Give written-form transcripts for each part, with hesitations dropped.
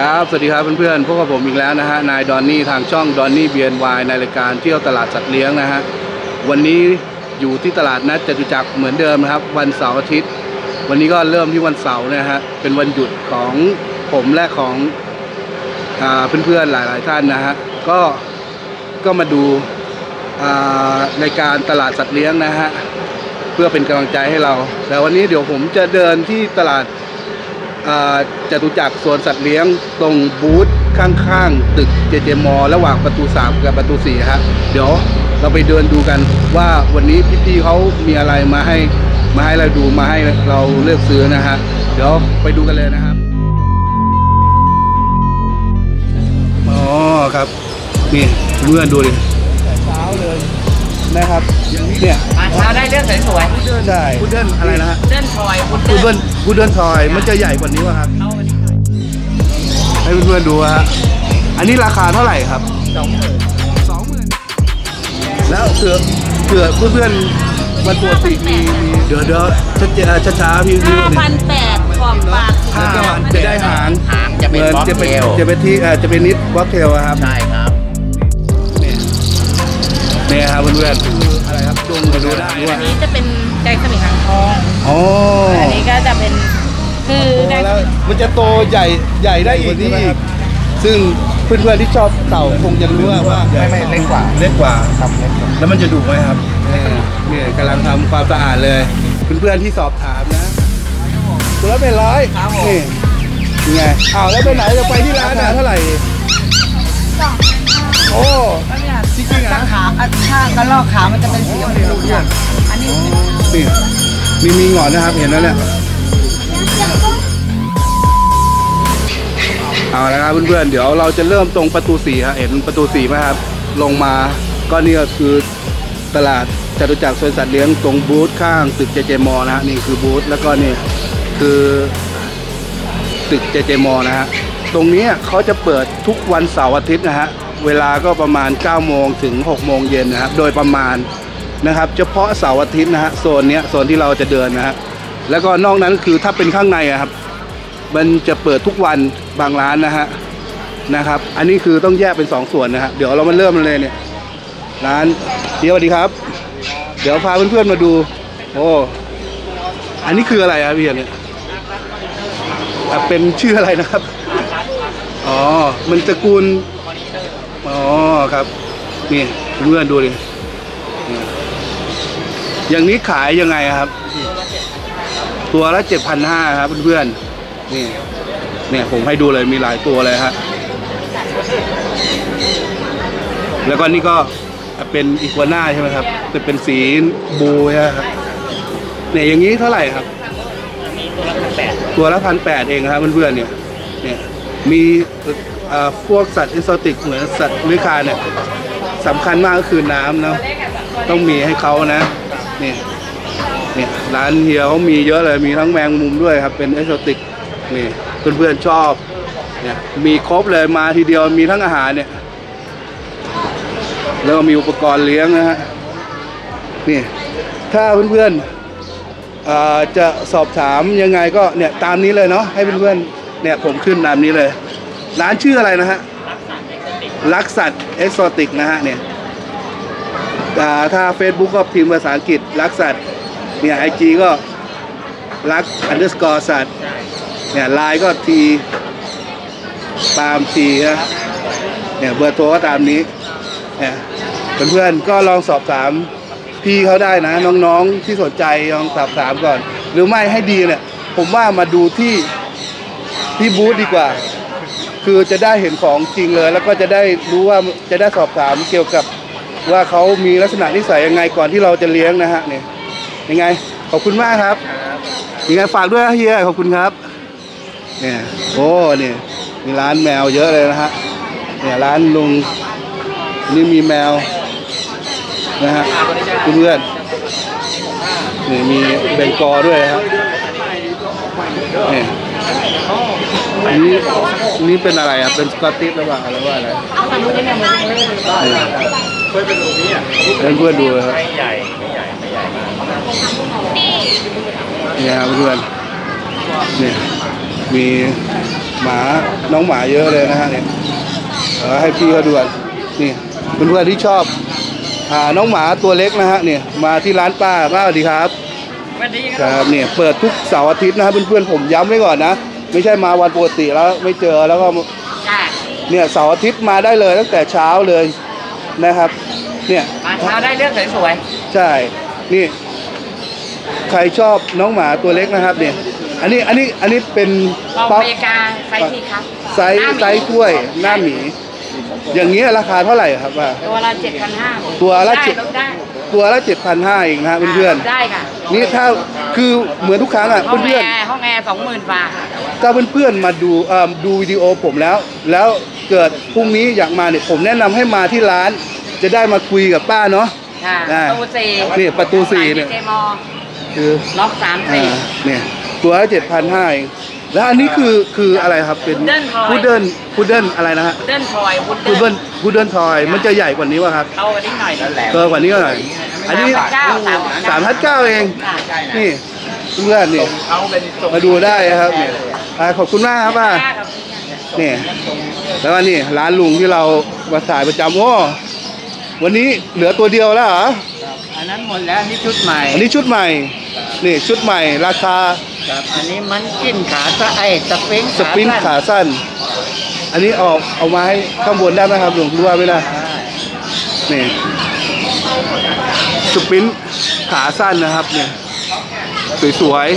ครับสวัสดีครับเพื่อนๆพวกกับผมอีกแล้วนะฮะนายดอนนี่ทางช่องดอนนี่บีเอ็นวายในรายการเที่ยวตลาดสัตว์เลี้ยงนะฮะวันนี้อยู่ที่ตลาดนัดจตุจักรเหมือนเดิมนะครับวันเสาร์อาทิตย์วันนี้ก็เริ่มที่วันเสาร์นะฮะเป็นวันหยุดของผมและของเพื่อนๆหลายๆท่านนะฮะก็มาดูในการตลาดสัตว์เลี้ยงนะฮะเพื่อเป็นกำลังใจให้เราแต่วันนี้เดี๋ยวผมจะเดินที่ตลาดจตุจักรสวนสัตว์เลี้ยงตรงบูธข้างๆตึกเจเจมอระหว่างประตู3กับประตู4ครับเดี๋ยวเราไปเดินดูกันว่าวันนี้พี่ๆเขามีอะไรมาให้เราดูมาให้เราเลือกซื้อนะฮะเดี๋ยวไปดูกันเลยนะครับอ๋อครับนี่เพื่อนดูดิแต่เช้าเลยนะครับเนี่ยมาเช้าได้เรื่องสวยๆได้พุดเดิ้ลอะไรนะฮะพุดเดิ้ลทอยพุดเดิ้ลทอยมันจะใหญ่กว่านี้ป่ะครับให้เพื่อนๆดูฮะอันนี้ราคาเท่าไหร่ครับ20,000แล้วเกือเพื่อนๆมันตัวติดมีเดี๋ยวช้าๆพี่ดูนี่5,800ขอบปากจะได้หางจะเป็นบ็อกเทลจะเป็นนิดบ็อกเทลครับใช่ครับเนี่ยครับเพื่อนๆอะไรครับจุ่มกันดูได้อันนี้จะเป็นแกงสมิงหางทองอ๋ออันนี้ก็จะเป็นคือแกงมันจะโตใหญ่ได้อีกนี่ซึ่งเพื่อนๆที่ชอบเต่าคงจะรู้ว่าไม่เล็กกว่าครับแล้วมันจะดุไหมครับเนี่ยกำลังทำความสะอาดเลยเพื่อนๆที่สอบถามนะตัวเป็น100นี่ยังไงอ้าวแล้วไปไหนจะไปที่ร้านเท่าไหร่โอ้จริงๆนะขาข้างก็ลอกขามันจะเป็นสีเหลืองอันนี้มีหงอนนะครับเห็นแล้วเนี่ยเอาละครับเพื่อนๆเดี๋ยวเราจะเริ่มตรงประตู4ครับเห็นประตู4ไหมครับลงมาก็นี่ก็คือตลาดจตุจักรสวนสัตว์เลี้ยงตรงบูธข้างตึกเจเจมอนะฮะนี่คือบูธแล้วก็นี่คือตึกเจเจมอนะฮะตรงนี้เขาจะเปิดทุกวันเสาร์อาทิตย์นะฮะเวลาก็ประมาณ9โมงถึง6โมงเย็นนะครับโดยประมาณนะครับเฉพาะเสาร์อาทิตย์นะฮะโซนนี้โซนที่เราจะเดินนะฮะแล้วก็นอกนั้นคือถ้าเป็นข้างในครับมันจะเปิดทุกวันบางร้านนะฮะนะครับอันนี้คือต้องแยกเป็น2ส่วนนะฮะเดี๋ยวเรามาเริ่มเลยเนี่ยร้านเดี๋ยวสวัสดีครับเดี๋ยวพาเพื่อนๆมาดูโอ้อันนี้คืออะไรครับพี่เนี่ยเป็นชื่ออะไรนะครับอ๋อมันตระกูลอ๋อครับนี่เพื่อนดูดิอย่างนี้ขายยังไงครับตัวละ 7,500 ครับเพื่อนๆนี่เนี่ยผมให้ดูเลยมีหลายตัวเลยฮะแล้วก็นี่ก็เป็นอีกัวน่าใช่ไหมครับเป็นสีบูครับเนี่ยอย่างนี้เท่าไหร่ครับตัวละ 1,800 เองครับเพื่อนๆเนี่ยมีพวกสัตว์เอ็กโซติกเหมือนสัตว์เลื้อยคลานเนี่ยสำคัญมากก็คือน้ำเนาะต้องมีให้เขานะนี่ร้านเฮียเขามีเยอะเลยมีทั้งแมงมุมด้วยครับเป็นเอ็กโซติกนี่เพื่อนๆชอบเนี่ยมีครบเลยมาทีเดียวมีทั้งอาหารเนี่ยแล้วก็มีอุปกรณ์เลี้ยงนะฮะนี่ถ้าเพื่อนๆจะสอบถามยังไงก็เนี่ยตามนี้เลยเนาะให้เพื่อนๆเนี่ยผมขึ้นตามนี้เลยร้านชื่ออะไรนะฮะลักสัตว์เอ็กโซติกนะฮะเนี่ยถ้า Facebook ก็พิมพ์ภาษาอังกฤษลักสัตว์เนี่ย IG ก็ลัก underscore สัตว์เนี่ยไลน์ก็ทีตามทีนะเนี่ยเบอร์โทรก็ตามนี้เนี่ยเพื่อนๆก็ลองสอบถามพี่เขาได้นะน้องๆที่สนใจลองสอบถามก่อนหรือไม่ให้ดีเนี่ยผมว่ามาดูที่บูธดีกว่าคือจะได้เห็นของจริงเลยแล้วก็จะได้รู้ว่าจะได้สอบถามเกี่ยวกับว่าเขามีลักษณะนิสัยยังไงก่อนที่เราจะเลี้ยงนะฮะเนี่ยยังไงขอบคุณมากครับยังไงฝากด้วยนะเฮียขอบคุณครับเนี่ยโอ้เนี่ยมีร้านแมวเยอะเลยนะฮะเนี่ยร้านลุงนี่มีแมวนะฮะเพื่อนเนี่ยมีเบงกอด้วยครับเนี่ยนี่เป็นอะไรครับเป็นสกอตติชหรือเปล่าอะไรว่าอะไรเพื่อนดูนี่อ่ะเพื่อนดูครับไม่ใหญ่เนี่ยครับเพื่อนเนี่ยมี หมาน้องหมาเยอะเลยนะฮะเนี่ยให้พี่เขาดูนี่เพื่อนๆที่ชอบน้องหมาตัวเล็กนะฮะเนี่ยมาที่ร้านป้าสวัสดีครับสวัสดีครับเนี่ยเปิดทุกเสาร์อาทิตย์นะฮะเพื่อนๆผมย้ำไว้ก่อนนะไม่ใช่มาวันปกติแล้วไม่เจอแล้วก็เนี่ยเสาร์อาทิตย์มาได้เลยตั้งแต่เช้าเลยนะครับเนี่ยมาเช้าได้เรื่องสวยๆใช่นี่ใครชอบน้องหมาตัวเล็กนะครับเนี่ยอันนี้เป็นอเมริกาไซส์ที่ครับไซส์ถ้วยหน้าหมีอย่างนี้ราคาเท่าไหร่ครับว่าตัวละ 7,500 ตัวละ 7,500 เองนะเพื่อนๆได้ค่ะนี่ถ้าคือเหมือนทุกครั้งอ่ะเพื่อนๆห้องแอร์20,000 บาทถ้าเพื่อนๆมาดูวิดีโอผมแล้วเกิดพรุ่งนี้อยากมาเนี่ยผมแนะนำให้มาที่ร้านจะได้มาคุยกับป้าเนาะประตู 4นี่ประตู 4เนี่ยคือล็อก3 4เนี่ยตัวละ 7,500 เองแล้วอันนี้คืออะไรครับเป็นพุดเดิ้ลอะไรนะฮะพุดเดิ้ลทอยมันจะใหญ่กว่านี้ป่ะครับเท่ากันนิดหน่อยนั่นแหละเท่ากันนิดหน่อยอันนี้3,900เองนี่เพื่อนนี่มาดูได้ครับเนี่ยขอบคุณมากครับว่านี่แล้วนี่ร้านลุงที่เรามาถ่ายประจำว่าวันนี้เหลือตัวเดียวแล้วเหรออันนั้นหมดแล้วนี่ชุดใหม่อันนี้ชุดใหม่นี่ชุดใหม่ราคาอันนี้มันกินขาสะไอสปริงขาสั้นอันนี้เอามาให้ข้างบนได้ไหมครับหลวงดูว่าไม่ได้นี่สปริงขาสั้นนะครับเนี่ยสวย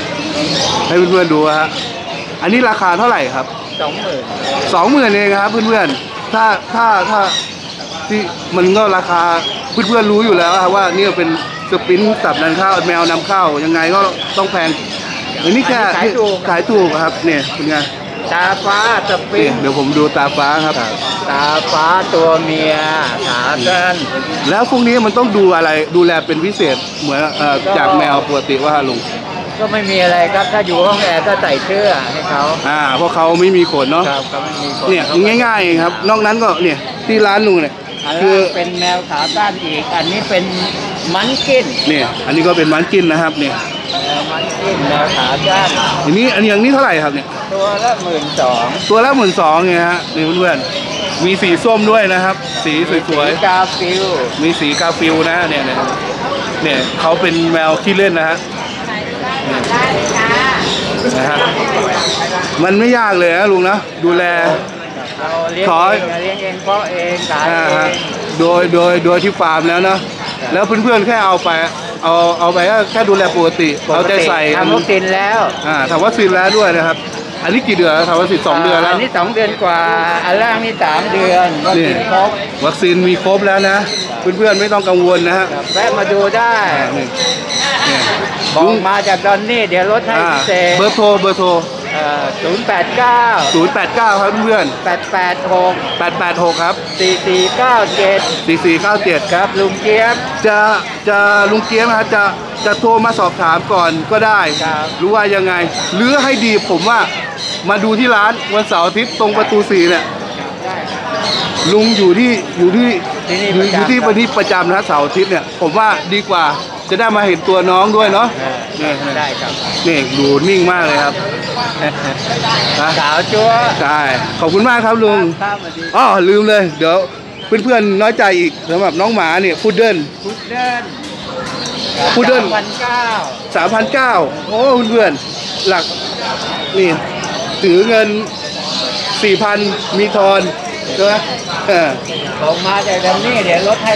ๆให้เพื่อนๆดูฮะอันนี้ราคาเท่าไหร่ครับ20,000เองครับเพื่อนๆถ้าที่มันก็ราคาเพื่อนๆรู้อยู่แล้วว่านี่เป็นสปินสับนำเข้าแมวนำเข้ายังไงก็ต้องแพงอันนี้แค่ขายถูกครับเนี่ยเป็นไงตาฟ้าสปินเดี๋ยวผมดูตาฟ้าครับตาฟ้าตัวเมียขาสั้นแล้วพวกนี้มันต้องดูอะไรดูแลเป็นพิเศษเหมือนจากแมวปกติว่าลุงก็ไม่มีอะไรครับถ้าอยู่ห้องแอร์ก็ใส่เสื้อให้เขาเพราะเขาไม่มีขนเนาะเนี่ยง่ายๆครับนอกนั้นก็เนี่ยที่ร้านลุงเนี่ยคือเป็นแมวขาสั้นอีกอันนี้เป็นมันกินเนี่ยอันนี้ก็เป็นมันกินนะครับเนี่ยมันกินแมวขาสั้นอันนี้เท่าไหร่ครับเนี่ยตัวละ 12,000ตัวละ 12,000ไงฮะนี่เพื่อนๆมีสีส้มด้วยนะครับสีสวยๆกาฟิวมีสีกาฟิวนะเนี่ยเขาเป็นแมวขี้เล่นนะฮะนะฮะมันไม่ยากเลยนะลุงนะดูแลขอเลี้ยงเองเพราะเองขายเองโดยที่ฟาร์มแล้วนะแล้วเพื่อนๆแค่เอาไปแค่ดูแลปกติเอาใจใส่ทำวัคซีนแล้วทำวัคซีนแล้วด้วยนะครับอันนี้กี่เดือนทำวัคซีน2 เดือนแล้วอันนี้2 เดือนกว่าอันแรกนี่3 เดือนวัคซีนมีครบแล้วนะเพื่อนๆไม่ต้องกังวลนะฮะแวะมาดูได้ลุงมาจากดอนนี่เดี๋ยวลดให้พิเศษเบอร์โทร089ครับเพื่อน886ครับ4497ครับลุงเจี๊ยบจะลุงเจี๊ยบนะครับจะโทรมาสอบถามก่อนก็ได้รู้ว่ายังไงหรือให้ดีผมว่ามาดูที่ร้านวันเสาร์อาทิตย์ตรงประตู4เนี่ยลุงอยู่ที่วันนี้ประจำนะเสาร์อาทิตย์เนี่ยผมว่าดีกว่าจะได้มาเห็นตัวน้องด้วยเนาะได้ครับนี่ดูนิ่งมากเลยครับสาวจั๊วใช่ขอบคุณมากครับลุงอ๋อลืมเลยเดี๋ยวเพื่อนๆน้อยใจอีกสำหรับน้องหมาเนี่ยพุดเดิ้ล3,900โอ้เพื่อนๆหลักนี่ถือเงิน 4,000 มีทอนใช่ไหมลงมาจากดอนนี่เดี๋ยวลดให้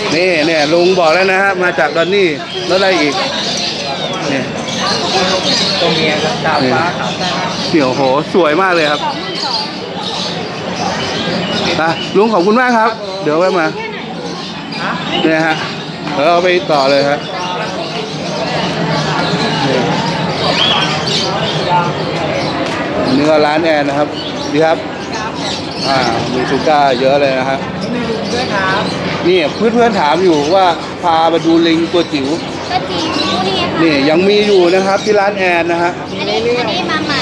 เนี่ยลุงบอกแล้วนะฮะมาจากดอนนี่ลดอะไรอีกเนี่ยตัวเมียครับดาวฟ้าขาวแท้เสี่ยวโหสวยมากเลยครับลุงขอบคุณมากครับเดี๋ยวแวะมาเนี่ยฮะเดี๋ยวเราไปต่อเลยครับนี่ก็ร้านแอนนะครับดีครับมีซูก้าเยอะเลยนะฮะนี่เพื่อนถามอยู่ว่าพามาดูลิงตัวจิ๋วนี่ยังมีอยู่นะครับที่ร้านแอนนะฮะอันนี้มาใหม่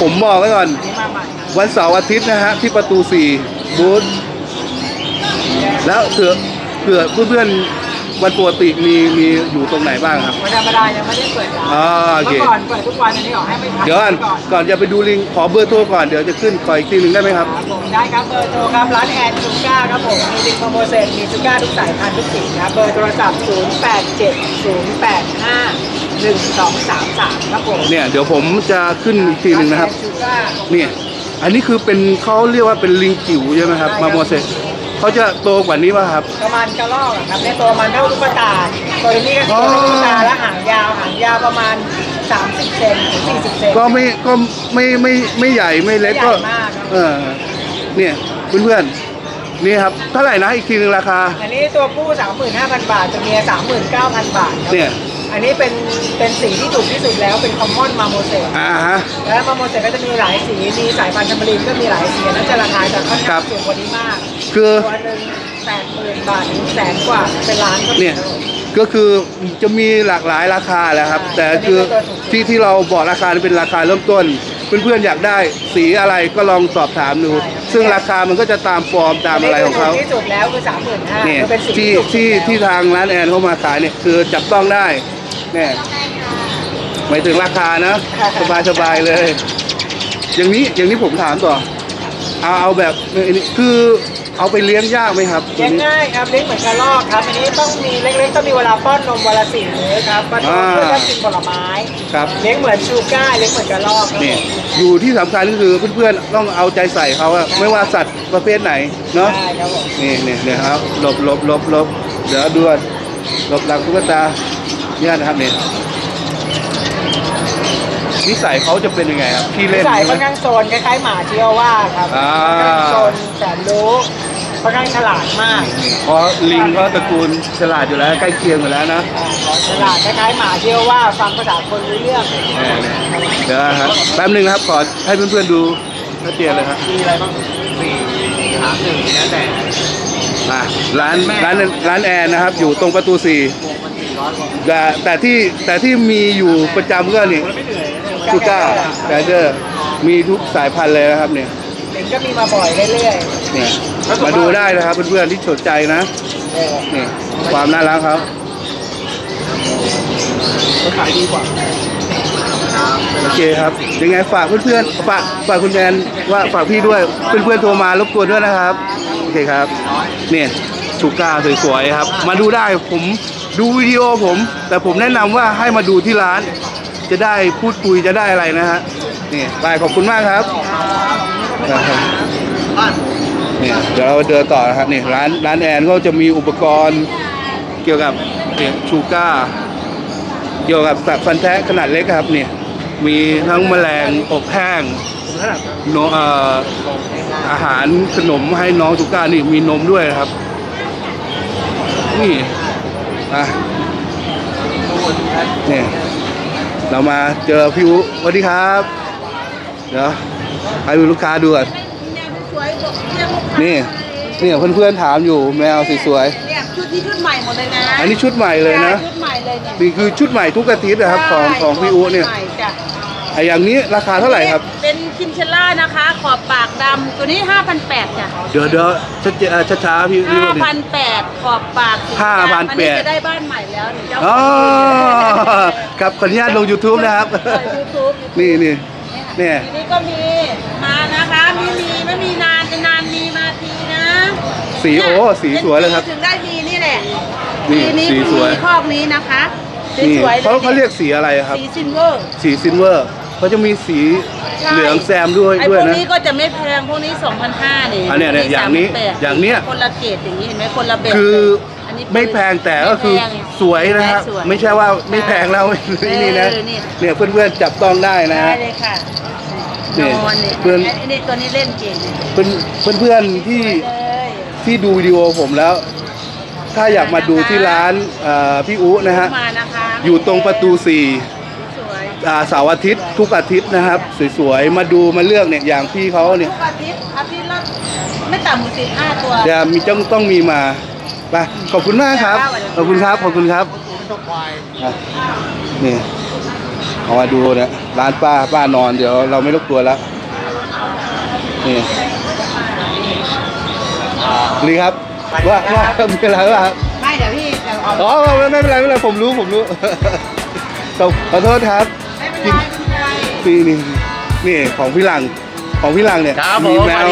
ผมบอกไว้ก่อนวันเสาร์อาทิตย์นะฮะที่ประตู4บูธแล้วเผื่อเพื่อน วันปกติมีอยู่ตรงไหนบ้างครับวันธรรมดายังไม่ได้เปิดร้านเมื่อก่อนเปิดทุกวันอันนี้ขอให้ไม่ทันเดี๋ยวก่อนจะไปดูลิงขอเบอร์โทรก่อนเดี๋ยวจะขึ้นขออีกทีหนึ่งได้ไหมครับผมได้ครับเบอร์โทรครับร้านแอนชูก้าครับผมมีลิงโปรโมชั่นมีชูก้าทุกสายพันธุ์ทุกสีครับเบอร์โทรศัพท์0870851233ครับผมเนี่ยเดี๋ยวผมจะขึ้นอีกทีหนึ่งนะครับเนี่ยอันนี้คือเป็นเขาเรียกว่าเป็นลิงจิ๋วใช่ไหมครับมาโมเสสเขาจะโตกว่านี้ป่ะครับประมาณกระรอกครับในตัวมันเท่าลูกตาตัวนี้ก็ตัวลูกตาและหางยาวประมาณ30เซนถึง40เซนก็ไม่ใหญ่ไม่เล็กก็เนี่ยเพื่อนๆนี่ครับเท่าไหร่นะอีกทีนึงราคาอันนี้ตัวผู้ 35,000 บาทตัวเมีย 39,000 บาทเนี่ยอันนี้เป็นสีที่ถูกที่สุดแล้วเป็นคอมมอนมาโมเสสแล้วมาโมเสสก็จะมีหลายสีมีสายพันธุ์แคมเบรียนก็มีหลายสีแล้วจะราคาจะค่อนข้างสูงกว่านี้มากคือตัวหนึ่ง80,000 บาทถึงแสนกว่าเป็นล้านเนี่ยก็คือจะมีหลากหลายราคาแหละครับแต่คือที่เราบอกราคาเป็นราคาเริ่มต้นเพื่อนๆอยากได้สีอะไรก็ลองสอบถามดูซึ่งราคามันก็จะตามฟอร์มตามอะไรของเขาที่สุดแล้วคือ 35,000 เนี่ยที่ทางร้านแอนเขามาขายเนี่ยคือจับต้องได้เนี่ยหมายถึงราคานะสบายเลยอย่างนี้ผมถามต่อเอาแบบคือเอาไปเลี้ยงยากไหมครับเลี้ยงง่ายครับเลี้ยงเหมือนกระรอกครับอันนี้ต้องมีเล็กๆต้องมีเวลาป้อนนมวันละ4 มื้อครับป้อนนมเพื่อจะกินผลไม้ครับเลี้ยงเหมือนชูก้าเลี้ยงเหมือนกระรอกนี่อยู่ที่สำคัญก็คือเพื่อนๆต้องเอาใจใส่เขาไม่ว่าสัตว์ประเภทไหนเนาะนี่ครับลบเดี๋ยวดูลบหลังตุ๊กตาเนี่ยนะครับเนี่ยนิสัยเขาจะเป็นยังไงครับที่เล่นนิสัยค่อนข้างโซนคล้ายๆหมาชิวาว่าครับโซนแสนรู้ค่อนข้างฉลาดมากเพราะลิงก็ตระกูลฉลาดอยู่แล้วใกล้เคียงอยู่แล้วนะฉลาดคล้ายๆหมาชิวาว่าฟังภาษาคนรู้เรื่องเดี๋ยวครับแป๊บนึงครับขอให้เพื่อนๆดูชัดเจนเลยครับมีอะไรบ้าง4 3 1แล้วแต่ร้านแอนนะครับอยู่ตรงประตู4แต่ที่มีอยู่ประจำก็นี่ชูก้าแดนเดอร์มีทุกสายพันธุ์เลยนะครับเนี่ยก็มีมาบ่อยเรื่อยๆนี่มาดูได้นะครับเพื่อนๆที่สนใจนะนี่ความน่ารักครับก็ขายดีกว่าโอเคครับยังไงฝากเพื่อนๆฝากคุณแมนว่าฝากพี่ด้วยเพื่อนๆโทรมารบกวนด้วยนะครับโอเคครับเนี่ยชูก้าสวยๆครับมาดูได้ผมดูวิดีโอผมแต่ผมแนะนำว่าให้มาดูที่ร้านจะได้พูดคุยจะได้อะไรนะฮะนี่ไปขอบคุณมากครับนี่เดี๋ยวเราเดินต่อนะครับนี่ร้านแอนก็จะมีอุปกรณ์เกี่ยวกับชูก้าเกี่ยวกับสัตว์ฟันแท้ขนาดเล็กครับเนี่ยมีทั้งแมลงอบแห้งอาหารขนมให้น้องชูก้านี่มีนมด้วยครับนี่เนี่ยเรามาเจอพี่อุสวัสดีครับเดี๋ยวให้ลูกค้าดูก่อนนี่เพื่อนๆถามอยู่แมวสวยๆเนี่ยชุดนี้ชุดใหม่หมดเลยนะอันนี้ชุดใหม่เลยนะนี่คือชุดใหม่ทุกอาทิตย์นะครับของพี่อุเนี่ยอย่างนี้ราคาเท่าไหร่ครับเป็นคินเชล่านะคะขอบปากดำตัวนี้ 5,800 จ้ะเดี๋ยวช้าๆพี่ 5,800 ขอบปาก 5,800 อันนี้จะได้บ้านใหม่แล้วนี่เจ้าครับขออนุญาตลง YouTube นะครับ YouTube นี่ก็มีมานะคะไม่มีนานจะนานมีมาทีนะสีสีสวยเลยครับถึงได้มีนี่แหละนี่สีสวยคอกนี้นะคะเขาเรียกสีอะไรครับสีซิลเวอร์เขาจะมีสีเหลืองแซมด้วยนะพวกนี้ก็จะไม่แพงพวกนี้ 2,500 เลยอันเนี้ยอย่างเนี้ยคนละเกรดอย่างนี้เห็นไหมคนละเบรคือไม่แพงแต่ก็คือสวยนะครับไม่ใช่ว่าไม่แพงแล้วนี่นะเนี่ยเพื่อนๆจับต้องได้นะได้เลยค่ะเพื่อนตัวนี้เล่นเก่งเพื่อนที่ดูวิดีโอผมแล้วถ้าอยากมาดูที่ร้านพี่อุนะฮะอยู่ตรงประตู4เสาร์อาทิตย์ทุกอาทิตย์นะครับสวยๆมาดูมาเลือกเนี่ยอย่างพี่เขาเนี่ยทุกอาทิตย์ละไม่ต่ำกว่า15 ตัวจะมีต้องมีมาไปขอบคุณมากครับขอบคุณครับนี่เอามาดูเนี่ยร้านป้านอนเดี๋ยวเราไม่รบกวนแล้วนี่ดีครับว่ามีอะไรบ้างไม่เดี๋ยวพี่เดี๋ยวอ อ๋อไม่เป็นไรไม่เป็นไรผมรู้ขอโทษครับกินปีนึงนี่ของพี่หลังเนี่ยมีแมว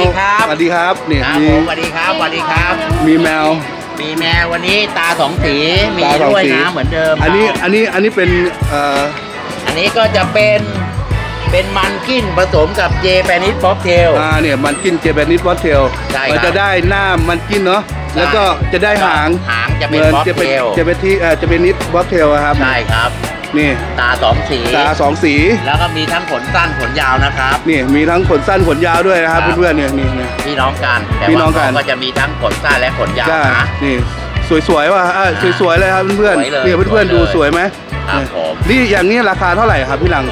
สวัสดีครับนี่มีสวัสดีครับมีแมววันนี้ตาสองสีมีด้วยนะเหมือนเดิมอันนี้เป็นอันนี้ก็จะเป็นมันกินผสมกับเจแปนิสป๊อปเทลเนี่ยมันกินเจแปนิสป๊อปเทลมันจะได้หน้ามันกินเนาะแล้วก็จะได้หางจะเป็นป๊อปเทลเจแปนิสป๊อปเทลครับใช่ครับนี่ตาสองสีแล้วก็มีทั้งขนสั้นขนยาวนะครับนี่มีทั้งขนสั้นขนยาวด้วยนะครับเพื่อนๆเนี่ยนี่พี่น้องกันก็จะมีทั้งขนสั้นและขนยาวนะนี่สวยๆว่ะสวยๆเลยครับเพื่อนๆเนี่ยเพื่อนๆดูสวยไหมนี่อย่างนี้ราคาเท่าไหร่ครับพี่หลัง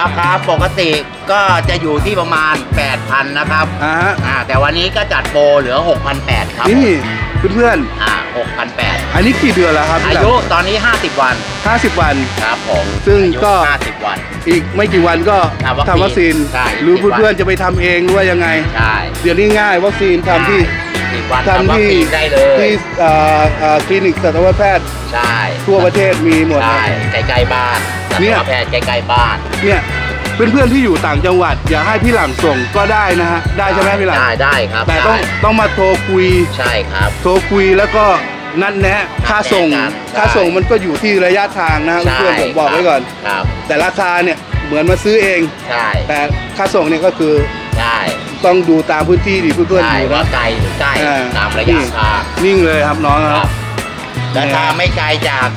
ราคาปกติก็จะอยู่ที่ประมาณ 8,000 นะครับแต่วันนี้ก็จัดโปรเหลือ 6,800 ครับนี่เพื่อนๆ6,800 อันนี้กี่เดือนแล้วครับอายุตอนนี้50วันครับผมซึ่งก็50วันอีกไม่กี่วันก็ทำวัคซีนรู้เพื่อนๆจะไปทำเองด้วยยังไงเดี๋ยวนี้ง่ายวัคซีนทำที่ได้เลยที่คลินิกสัตวแพทย์ทั่วประเทศมีหมดใกล้ๆบ้านเนี่ยแพทย์ใกล้ๆบ้านเนี่ยเพื่อนๆที่อยู่ต่างจังหวัดอย่าให้พี่หลังส่งก็ได้นะฮะได้ใช่ไหมพี่หลังได้ครับแต่ต้องมาโทรคุยใช่ครับโทรคุยแล้วก็นัดแนะค่าส่งมันก็อยู่ที่ระยะทางนะเพื่อนผมบอกไว้ก่อนแต่ราคาเนี่ยเหมือนมาซื้อเองแต่ค่าส่งเนี่ยก็คือต้องดูตามพื้นที่ดิเพื่อนๆอยู่ว่าไกลหรือใกล้ตามระยะทางนิ่งเลยครับน้องครับแต่ถ้าไม่ไกลจาก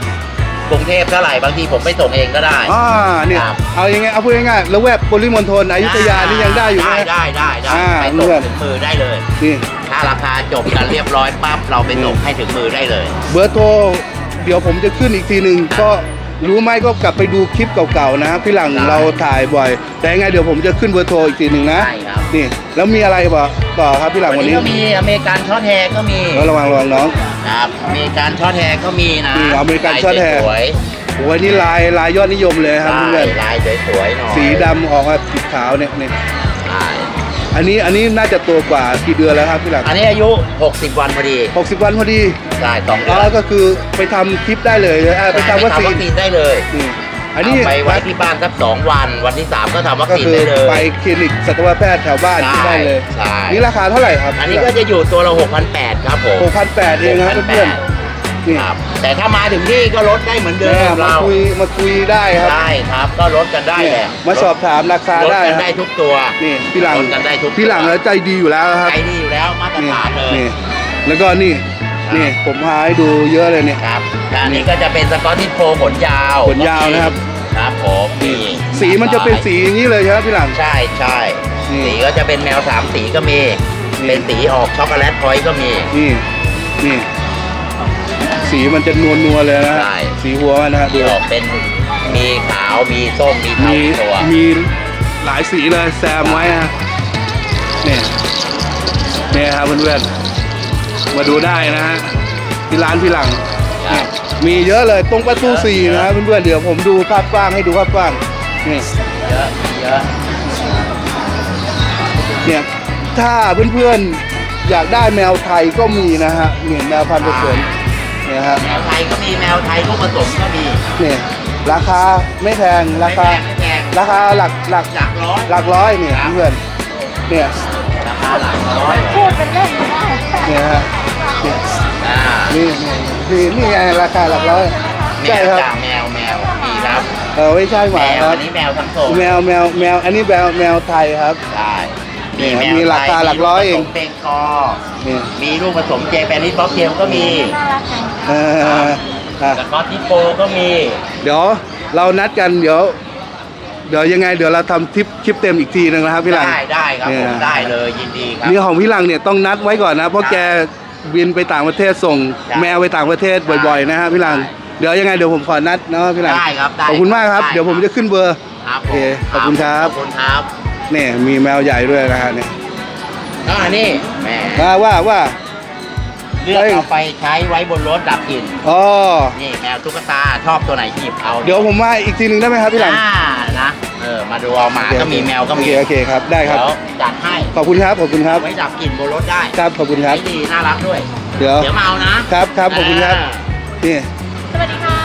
กรุงเทพเท่าไหร่บางทีผมไปส่งเองก็ได้เนี่ยเอายังไงเอาพูดง่ายๆแล้วแวบปริมณฑลอยุธยานี่ยังได้อยู่ไหมได้ไปส่งถึงมือได้เลยนี่ถ้าราคาจบกันเรียบร้อยปั๊บเราไปส่งให้ถึงมือได้เลยเบอร์โทรเดี๋ยวผมจะขึ้นอีกทีหนึ่งก็รู้ไหมก็กลับไปดูคลิปเก่าๆนะพี่หลังเราถ่ายบ่อยแต่ยังไงเดี๋ยวผมจะขึ้นเบอร์โทรอีกทีหนึ่งนะนี่แล้วมีอะไรต่อครับพี่หลังวันนี้ก็มีอเมริกันช็อตแฮร์ก็มีระวังน้องครับอเมริกันช็อตแฮร์ก็มีนะอเมริกันช็อตแฮร์สวยนี่ลายยอดนิยมเลยครับเพื่อนลายสวยๆหน่อยสีดำออกมาสีขาวเนี่ยอันนี้น่าจะตัวกว่ากี่เดือนแล้วครับพี่หลังอันนี้อายุ60วันพอดีได้2เดือนแล้วก็คือไปทำคลิปได้เลยไปทำวัคซีนได้เลยอันนี้ไปไว้ที่บ้านสัก2วันวันที่3ก็ทำวัคซีนได้เลยไปคลินิกสัตวแพทย์แถวบ้านได้เลยนี่ราคาเท่าไหร่ครับอันนี้ก็จะอยู่ตัวละ 6,800 ครับผม 6,800 เองครับเพื่อนแต่ถ้ามาถึงที่ก็ลดได้เหมือนเดิมเรามาคุยได้ครับก็ลดกันได้แหละมาสอบถามราคาได้ลดกันได้ทุกตัวนี่พี่หลังใจดีอยู่แล้วครับใจดีอยู่แล้วมาตรฐานเลยแล้วก็นี่ผมพาให้ดูเยอะเลยเนี่ยอันนี้ก็จะเป็นสกอตติชโฟล์ขนยาวนะครับผมสีมันจะเป็นสีนี้เลยใช่ไหมพี่หลังใช่สีก็จะเป็นแนว3สีก็มีเป็นสีออกช็อกโกแลตพอยต์ก็มีนี่สีมันจะนัวๆเลยนะสีหัวนะครับที่ออกเป็นมีขาวมีส้มมีเทาตัวมีหลายสีเลยแซมไว้ฮะนี่ครับเพื่อนๆมาดูได้นะฮะที่ร้านพี่หลังมีเยอะเลยตรงประตู4นะครับเพื่อนๆเดี๋ยวผมดูภาพกว้างให้ดูภาพกว้างนี่เยอะเนี่ยถ้าเพื่อนๆอยากได้แมวไทยก็มีนะฮะเนี่ยแมวพันธุ์ผสมแมวไทยก็มีแมวไทยลูกผสมก็มีเนี่ยราคาไม่แพงราคาหลักร้อยเนี่ยเพื่อนเนี่ยราคาหลักร้อยพูดเป็นเล่นเนี่ยฮะนี่ไงราคาหลักร้อยใช่ครับแมวมีครับไม่ใช่หมาครับอันนี้แมวทั้งโซนแมวอันนี้แมวไทยครับมีราคาหลักร้อยเองเป็นกอมีลูกผสมเจแปนิสป๊อปเทลก็มีแล้วก็ทิปโปก็มีเดี๋ยวเรานัดกันเดี๋ยวยังไงเดี๋ยวเราทำคลิปเต็มอีกทีนึงนะครับพี่หลังได้ครับผมได้เลยยินดีครับนี่ของพี่หลังเนี่ยต้องนัดไว้ก่อนนะเพราะแกบินไปต่างประเทศส่งแมวไปต่างประเทศบ่อยๆนะฮะพี่หลังเดี๋ยวยังไงเดี๋ยวผมขอนัดเนาะพี่หลังได้ครับขอบคุณมากครับเดี๋ยวผมจะขึ้นเบอร์ขอบคุณครับเนี่ยมีแมวใหญ่ด้วยนะฮะเนี่ยนี่แม่ว่าเลือกเอาไปใช้ไว้บนรถดับกลิ่นนี่แมวตุ๊กตาชอบตัวไหนหยิบเอาเดี๋ยวผมมาอีกทีหนึ่งได้ไหมครับพี่หลังนะมาดูเอามาก็มีแมวก็มีโอเคครับได้ครับจัดให้ขอบคุณครับไว้ดับกลิ่นบนรถได้ครับขอบคุณครับดีน่ารักด้วยเดี๋ยวมาเอานะครับขอบคุณครับนี่ สวัสดีค่ะ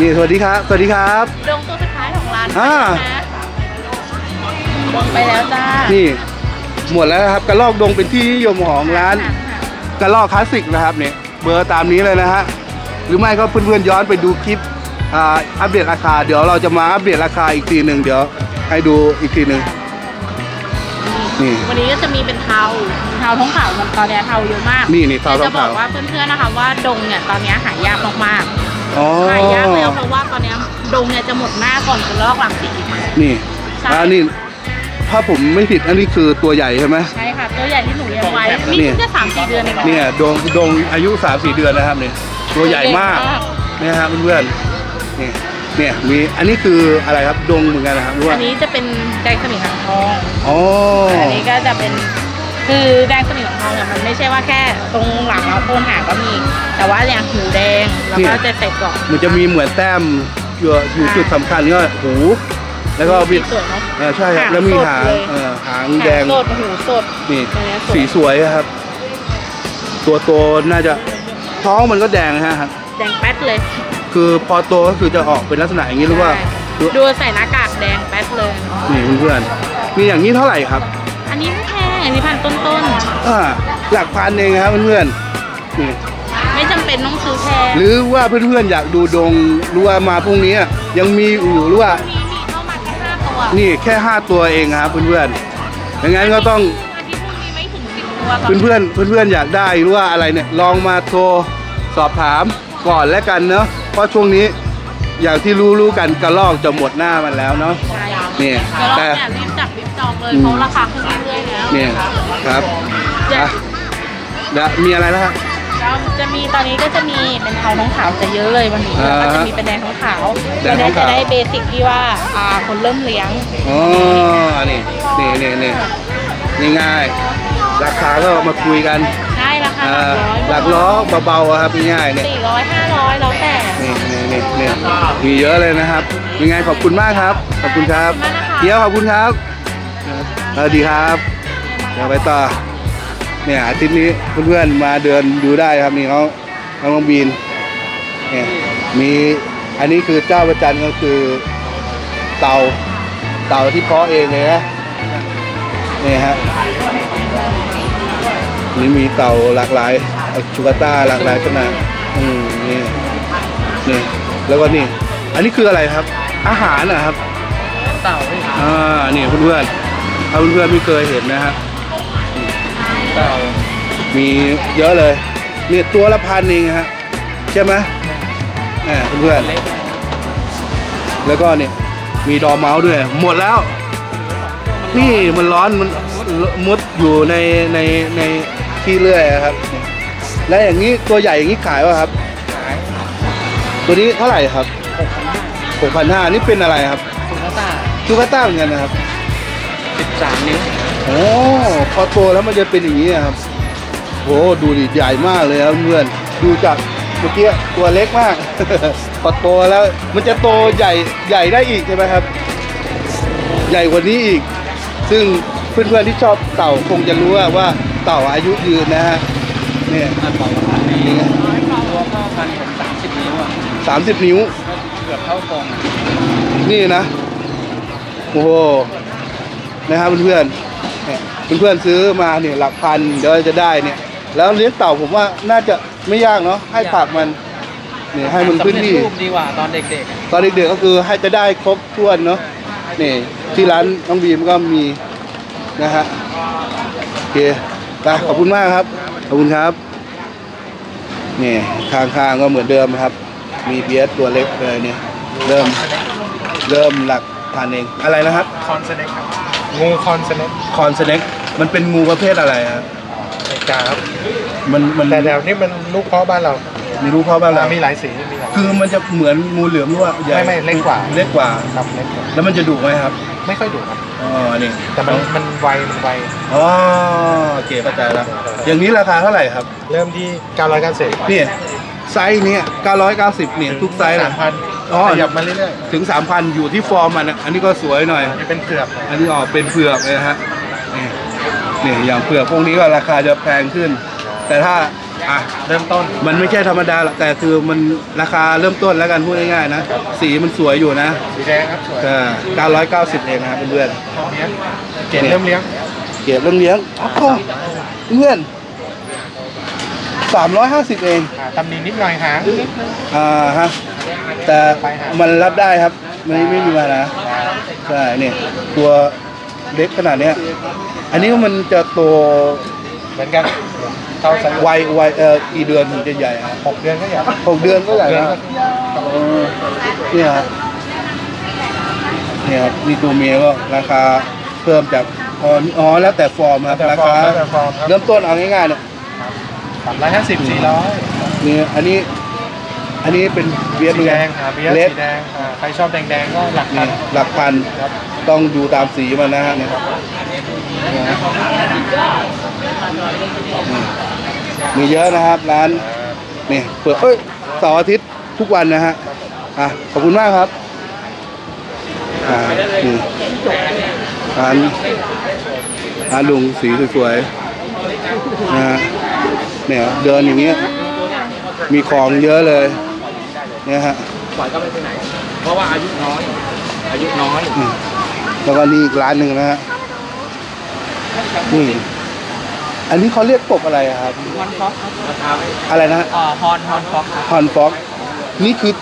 นี่สวัสดีครับสวัสดีครับดงตัวสุดท้ายของร้านนะดงไปแล้วจ้านี่หมดแล้วครับกระลอกดงเป็นที่นิยมของร้านกระลอกคลาสสิกนะครับเนี่ยเบอร์ตามนี้เลยนะฮะหรือไม่ก็เพื่อนๆย้อนไปดูคลิปอัปเดตราคาเดี๋ยวเราจะมาอัปเดตราคาอีกทีหนึ่งเดี๋ยวให้ดูอีกทีหนึ่งนี่วันนี้ก็จะมีเป็นเทาท้องขาวตอนนี้เทาเยอะมากนี่เทาท้องขาวจะบอกว่าเพื่อนๆนะคะว่าดงเนี่ยตอนนี้หายากมากๆหายากแล้วเพราะว่าตอนนี้ดงเนี่ยจะหมดหน้าก่อนกระลอกหลังสีนี่นี่ถ้าผมไม่ผิดอันนี้คือตัวใหญ่ใช่ไหมใช่ค่ะตัวใหญ่ที่หนูเลี้ยงไว้มีถึงแค่3-4 เดือนเองเนี่ยดงอายุ3-4 เดือนนะครับเนี่ยตัวใหญ่มากเนี่ยครับเพื่อนๆเนี่ยมีอันนี้คืออะไรครับดงเหมือนกันนะครับรู้ว่าอันนี้จะเป็นแดงสมิงหางทองอ๋ออันนี้ก็จะเป็นคือแดงสมิงหางทองเนี่ยมันไม่ใช่ว่าแค่ตรงหลังเราโคนหางก็มีแต่ว่าอย่างหูแดงแล้วก็จะใส่กรอบมันจะมีเหมือนแต้มอยู่จุดสำคัญก็หูแล้วก็มีใช่ครับแล้วมีหางแดงสดหูสดนี่สีสวยครับตัวโตน่าจะท้องมันก็แดงฮะแดงแป๊ดเลยคือพอโตก็คือจะออกเป็นลักษณะอย่างนี้หรือว่าดูใส่หน้ากากแดงแป๊ดเลยนี่เพื่อนๆมีอย่างนี้เท่าไหร่ครับอันนี้ไม่แพงอันนี้1,000 ต้นๆหลักพันเองครับเพื่อนๆนี่ไม่จำเป็นต้องซื้อแพงหรือว่าเพื่อนๆอยากดูดงรู้ว่ามาพรุ่งนี้ยังมีอยู่หรือว่านี่แค่5 ตัวเองครับเพื่อนๆอย่างนั้นก็ต้องเพื่อนอยากได้หรือว่าอะไรเนี่ยลองมาโทรสอบถามก่อนแล้วกันเนาะเพราะช่วงนี้อย่างที่รู้กันกระลอกจะหมดหน้ามันแล้วเนาะนี่แต่รีบจับรีบจองเลยเพราะราคาขึ้นเรื่อยๆแล้วนี่ครับมีอะไรนะครับจะมีตอนนี้ก็จะมีเป็นเทาท้องขาวจะเยอะเลยวันนี้แล้วก็จะมีเป็นแดงท้องขาวจะได้เบสิกที่ว่าคนเริ่มเลี้ยงอ๋อนี่ง่ายราคาก็มาคุยกันใช่ราคาหลักร้อยเบาๆครับง่ายเนี่ย400-500แล้วแต่นี่มีเยอะเลยนะครับยังไงขอบคุณมากครับขอบคุณครับเดี๋ยวขอบคุณครับดีครับเดี๋ยวไปต่อเนี่ยอาทิตย์นี้เพื่อนๆมาเดินดูได้ครับนี่เขาน้องบีนเนี่ยมีอันนี้คือเจ้าประจันก็คือเต่าที่เพาะเองเลยนะนี่ฮะนี่มีเต่าหลากหลายชูการ์ต้าหลากหลายขนาดนี่แล้วก็นี่อันนี้คืออะไรครับอาหารนะครับเต่านี่เพื่อนถ้าเพื่อนไม่เคยเห็นนะฮะมีเยอะเลยนี่ตัวละพันเองฮะใช่ไหมเพื่อนแล้วก็เนี่ยมีดอเมาส์ด้วยหมดแล้วนี่มันร้อนมันมุดอยู่ในที่เลื่อยครับและอย่างนี้ตัวใหญ่อย่างนี้ขายวะครับตัวนี้เท่าไหร่ครับ6,500นี่เป็นอะไรครับชูกาต้าเหมือนกันนะครับ13 นิ้วโอ้พอโตแล้วมันจะเป็นอย่างนี้ครับโอ้ดูดิใหญ่มากเลยครับเพื่อนดูจากเมื่อกี้ตัวเล็กมากพอโตแล้วมันจะโตใหญ่ใหญ่ได้อีกใช่ไหมครับใหญ่กว่านี้อีกซึ่งเพื่อนที่ชอบเต่าคงจะรู้ว่าเต่าอายุยืนนะฮะเนี่ยเต่านี่ตัวพ่อพันธุ์ผม30 นิ้วอ่ะ30 นิ้วเกือบเท่ากองนี่นะโอ้โหนะครับเพื่อนซื้อมาเนี่ยหลักพันเดี๋ยวจะได้เนี่ยแล้วเลี้ยงเต่าผมว่าน่าจะไม่ยากเนาะให้ปากมันเนี่ยให้มันพื้นที่ดีกว่าตอนเด็กๆก็คือให้จะได้ครบถ้วนเนาะนี่ที่ร้านน้องบีมก็มีนะฮะโอเคขอบคุณมากครับขอบคุณครับนี่ข้างก็เหมือนเดิมครับมีเบียร์ตัวเล็กเลยเนี่ยเริ่มหลักพันเองอะไรนะครับคอนสเน็กครับงูคอนสเน็กมันเป็นงูประเภทอะไรครับกาครับมันแต่แถวนี้มันลูกเพาะบ้านเรามีลูกเพาะบ้านเรามีหลายสีคือมันจะเหมือนงูเหลือมหรือว่าไม่เล็กกว่าครับเล็กกว่าแล้วมันจะดุไหมครับไม่ค่อยดุครับอ๋อนี่แต่มันไวอ๋อโอเคเข้าใจแล้วอย่างนี้ราคาเท่าไหร่ครับเริ่มที่990นี่ไซส์เนี่ย990เนี่ยทุกไซส์นะขยับมาเรื่อยๆถึง 3,000 อยู่ที่ฟอร์มมันอันนี้ก็สวยหน่อยเป็นเผือกอันนี้ออกเป็นเผือกเลยฮะนี่อย่างเผือกพวกนี้ก็ราคาจะแพงขึ้นแต่ถ้า อ่ะเริ่มต้นมันไม่ใช่ธรรมดาหรอกแต่คือมันราคาเริ่มต้นแล้วกันพูดง่ายๆนะสีมันสวยอยู่นะสีแดงครับสวย990เองนะครับเพื่อนเกศเริ่มเลี้ยงอ๋อเพื่อน350เองตำหนินิดหน่อยหางฮะแต่มันรับได้ครับไม่มีมานะใช่เนี่ยตัวเล็กขนาดเนี้ยอันนี้มันจะโตเหมือนกันวัยกี่เดือนถึงจะใหญ่ครับ6เดือนก็ใหญ่นะเนี่ยมีตัวเมียก็ราคาเพิ่มจากอ๋อแล้วแต่ฟอร์มครับราคาเริ่มต้นเอาง่ายๆเนี่ย350 400นี่อันนี้เป็นเบียร์สีแดงเบียร์สีแดงใครชอบแดงๆก็หลักพันต้องดูตามสีมันนะฮะเนี่ยมีเยอะนะครับร้านนี่เปิดเสาร์อาทิตย์ทุกวันนะฮะขอบคุณมากครับร้านลุงสีสวยๆนะเนี่ยเดินอย่างเงี้ยมีของเยอะเลยเนี่ยฮะปล่อยก็ไม่ไปไหนเพราะว่าอายุน้อยแล้วก็นี่อีกร้านหนึ่งนะฮะนี่อันนี้เขาเรียกกบอะไรครับฮอนฟ็อกอะไรนะฮอนฟ็อกนี่คือ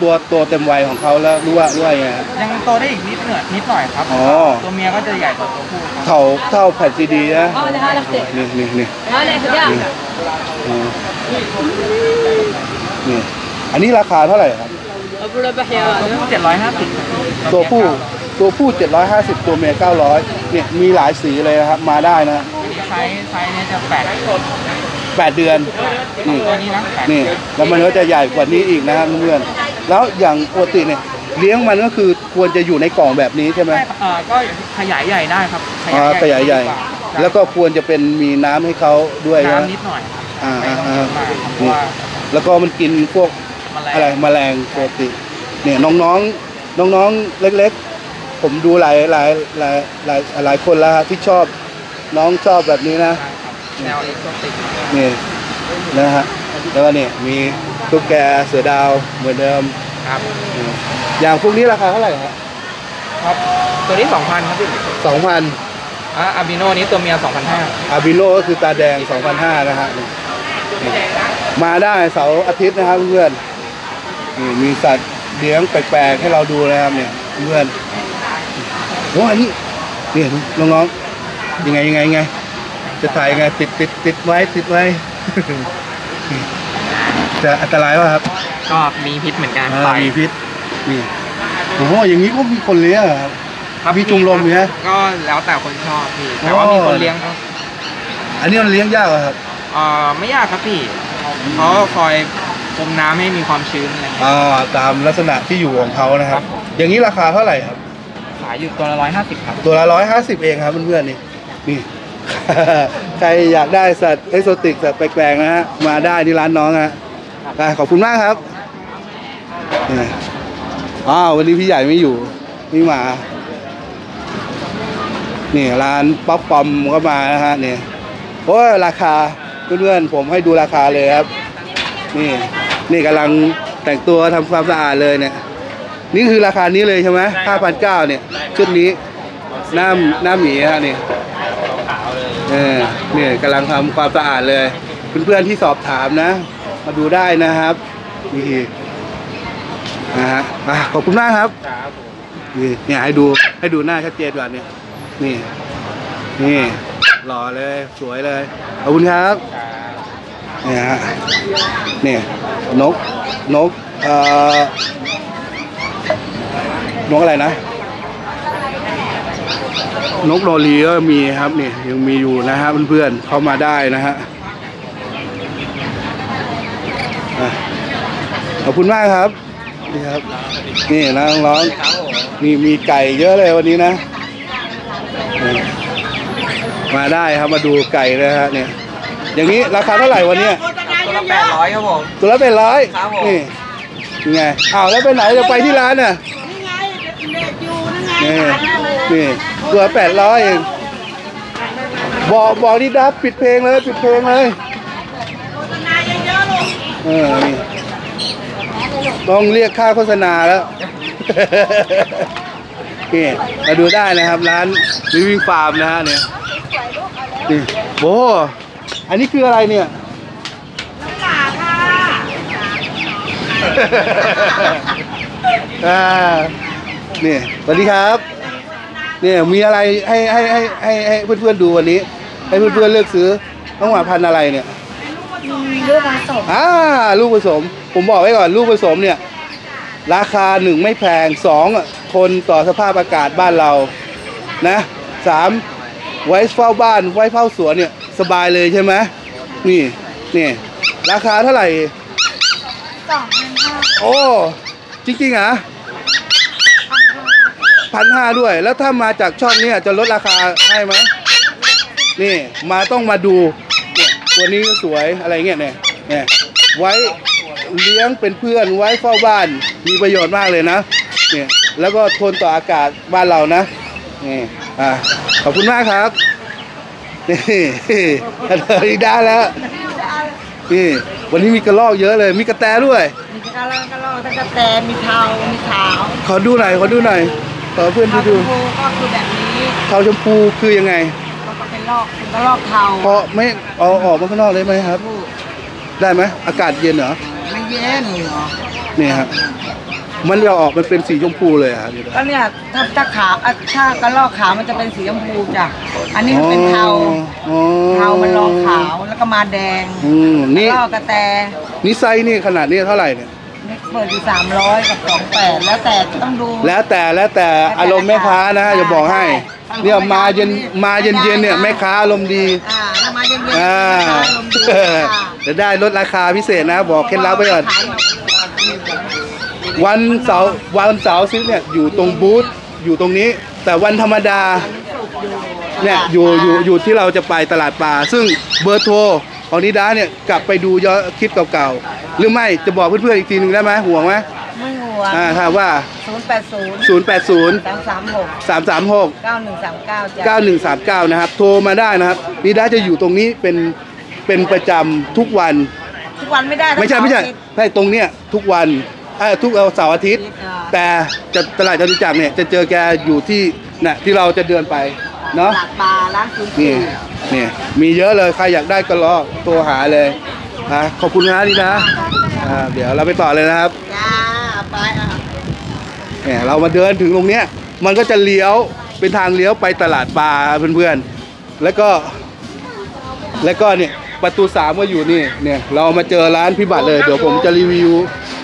ตัวเต็มวัยของเขาแล้วรู้ว่าไงยังโตได้อีกนิดหน่อยครับตัวเมียก็จะใหญ่กว่าตัวผู้เท่าแผ่นซีดีนะนี่อันนี้ราคาเท่าไหร่ครับตัวผู้750ตัวผู้750ตัวเมีย900เนี่ยมีหลายสีเลยนะครับมาได้นะไซส์เนี่ยจะ8เดือนนี่แล้วมันก็จะใหญ่กว่านี้อีกนะครับเพื่อนแล้วอย่างปกติเนี่ยเลี้ยงมันก็คือควรจะอยู่ในกล่องแบบนี้ใช่ไหมก็ขยายใหญ่ได้ครับขยายใหญ่แล้วก็ควรจะเป็นมีน้ำให้เขาด้วยนะน้ำนิดหน่อยแล้วก็มันกินพวกอะไรแมลงปกติเนี่ยน้องเล็กๆผมดูหลายคนแล้วที่ชอบน้องชอบแบบนี้นะแนวนี้ก็ติดนี่นะฮะแล้วก็นี่มีตุ๊กแกเสือดาวเหมือนเดิมครับอย่างพวกนี้ราคาเท่าไหร่ครับตัวนี้ 2,000 ครับพี่ 2,000 อาบิโนนี้ตัวเมีย 2,500 อาบิโนก็คือตาแดง 2,500 นะฮะมาได้เสาร์อาทิตย์นะครับเพื่อนนี่มีสัตว์เลี้ยงแปลกๆให้เราดูนะครับเนี่ยเพื่อนโอ้อันนี้นี่น้องๆยังไงจะถ่ายไงติดไว้จะอันตรายป่ะครับก็มีพิษเหมือนกันมีพิษนี่โอ้โหอย่างนี้ก็มีคนเลี้ยงครับมีจุ่มลมเนี้ยก็แล้วแต่คนชอบพี่แต่ว่ามีคนเลี้ยงครับอันนี้มันเลี้ยงยากเหรอครับไม่ยากครับพี่เขาคอยพรมน้ำให้มีความชื้นอะไรตามลักษณะที่อยู่ของเขานะครับอย่างนี้ราคาเท่าไหร่ครับขายอยู่ตัวละ150ครับตัวละ150เองครับเพื่อนๆนี่ใครอยากได้สัตว์เอ็กโซติกสัตว์แปลกๆนะฮะมาได้ที่ร้านน้องฮะขอบคุณมากครับวันนี้พี่ใหญ่ไม่อยู่ไม่มานี่ร้านป๊อปปอมก็มานะฮะเนี่ยโอ้ราคาเพื่อนๆผมให้ดูราคาเลยครับนี่กำลังแต่งตัวทำความสะอาดเลยเนี่ยนี่คือราคานี้เลยใช่ไหม 5,900 เนี่ยชุดนี้หน้าหมีฮะนี่เนี่ยกำลังทำความสะอาดเลยเพื่อนๆที่สอบถามนะมาดูได้นะครับนี่นะฮะขอบคุณมากครับเนี่ยให้ดูหน้าชัดเจนกว่านี้นี่หล่อเลยสวยเลยขอบคุณครับเนี่ยฮะเนี่ยนกอะไรนะนกโรลีก็มีครับนี่ยังมีอยู่นะฮะเพื่อนๆเข้ามาได้นะฮะขอบคุณมากครับนี่ครับนี่นะน้องนี่มีไก่เยอะเลยวันนี้นะมาได้ครับมาดูไก่นะฮะเนี่ยอย่างนี้ราคาเท่าไหร่วันนี้ตัวละ800ครับผมตัวละ800นี่ไงเอาแล้วไปไหนจะไปที่ร้านน่ะนี่ตัว800เองบอกดีดับปิดเพลงเลย ต้องเรียกค่าโฆษณาแล้วนี่มาดูได้นะครับร้านลิฟวิ่งฟาร์มนะฮะเนี่ยโอ้อันนี้คืออะไรเนี่ยนี่สวัสดีครับเนี่ยมีอะไรให้เพื่อนๆดูวันนี้ให้เพื่อนๆเลือกซื้อต้องหาพันธุ์อะไรเนี่ยลูกผสมลูกผสมผมบอกไว้ก่อนลูกผสมเนี่ยราคา1ไม่แพง2ทนต่อสภาพอากาศบ้านเรานะ3ไว้เฝ้าบ้านไว้เฝ้าสวนเนี่ยสบายเลยใช่ไหมนี่นี่ราคาเท่าไหร่2,500โอ้จริงๆอ่ะ1,500ด้วยแล้วถ้ามาจากช่องนี้จะลดราคาให้ไหมนี่มาต้องมาดูตัวนี้ก็สวยอะไรเงี้ยเนี่ยไว้เลี้ยงเป็นเพื่อนไว้เฝ้าบ้านมีประโยชน์มากเลยนะเนี่ยแล้วก็ทนต่ออากาศบ้านเรานะนี่ขอบคุณมากครับนี่อีด้าแล้วนี่วันนี้มีกระรอกเยอะเลยมีกระแตด้วยมีกระรอกทั้งกระแตมีเทามีขาวขอดูหน่อยขอเพื่อนดูก็คือแบบนี้เทาชมพูคือยังไงก็เป็นกระรอกเทาเพราะไม่เอาออกมาข้างนอกได้ไหมครับได้ไหมอากาศเย็นเหรอไม่เย็นหรอนี่ครับมันจะออกมันเป็นสีชมพูเลยครับก็เนี่ยถ้าขาวถ้ากระรอกขาวมันจะเป็นสีชมพูจ้ะอันนี้เป็นเทามันรองขาวแล้วก็มาแดงนี่กระรอกกระแตนี่ไซส์นี่ขนาดนี้เท่าไหร่เนี่ยเปิดอยู่300กับ28แล้วแต่ต้องดูแล้วแต่อารมณ์แม่ค้านะอย่าบอกให้เนี่ยมาเย็นเนี่ยแม่ค้าอารมณ์ดีมาเย็นจะได้ลดราคาพิเศษนะบอกเคล็ดลับไปก่อนวันเสาร์ซื้อเนี่ยอยู่ตรงบูธอยู่ตรงนี้แต่วันธรรมดาเนี่ยอยู่ที่เราจะไปตลาดปลาซึ่งเบอร์โทรของนิดาเนี่ยกลับไปดูย้อนคลิปเก่าๆหรือไม่จะบอกเพื่อนๆอีกทีหนึ่งได้ไหมห่วงไหมไม่ห่วงค่ะว่า080 336 9139นะครับโทรมาได้นะครับนิดาจะอยู่ตรงนี้เป็นประจำทุกวันไม่ได้ไม่ใช่ตรงเนี้ยทุกวันทุกเสาร์อาทิตย์แต่ตลาดจตุจักรเนี่ยจะเจอแกอยู่ที่น่ะที่เราจะเดินไปเนาะตลาดปลาร้านคุณนี่นี่มีเยอะเลยใครอยากได้ก็รอตัวหาเลยนะขอบคุณนะนี่นะเดี๋ยวเราไปต่อเลยนะครับไปเนี่ยเรามาเดินถึงตรงเนี้ยมันก็จะเลี้ยวเป็นทางเลี้ยวไปตลาดปลาเพื่อนๆแล้วก็เนี่ยประตู3ก็อยู่นี่เนี่ยเรามาเจอร้านพี่บัตรเลยเดี๋ยวผมจะรีวิว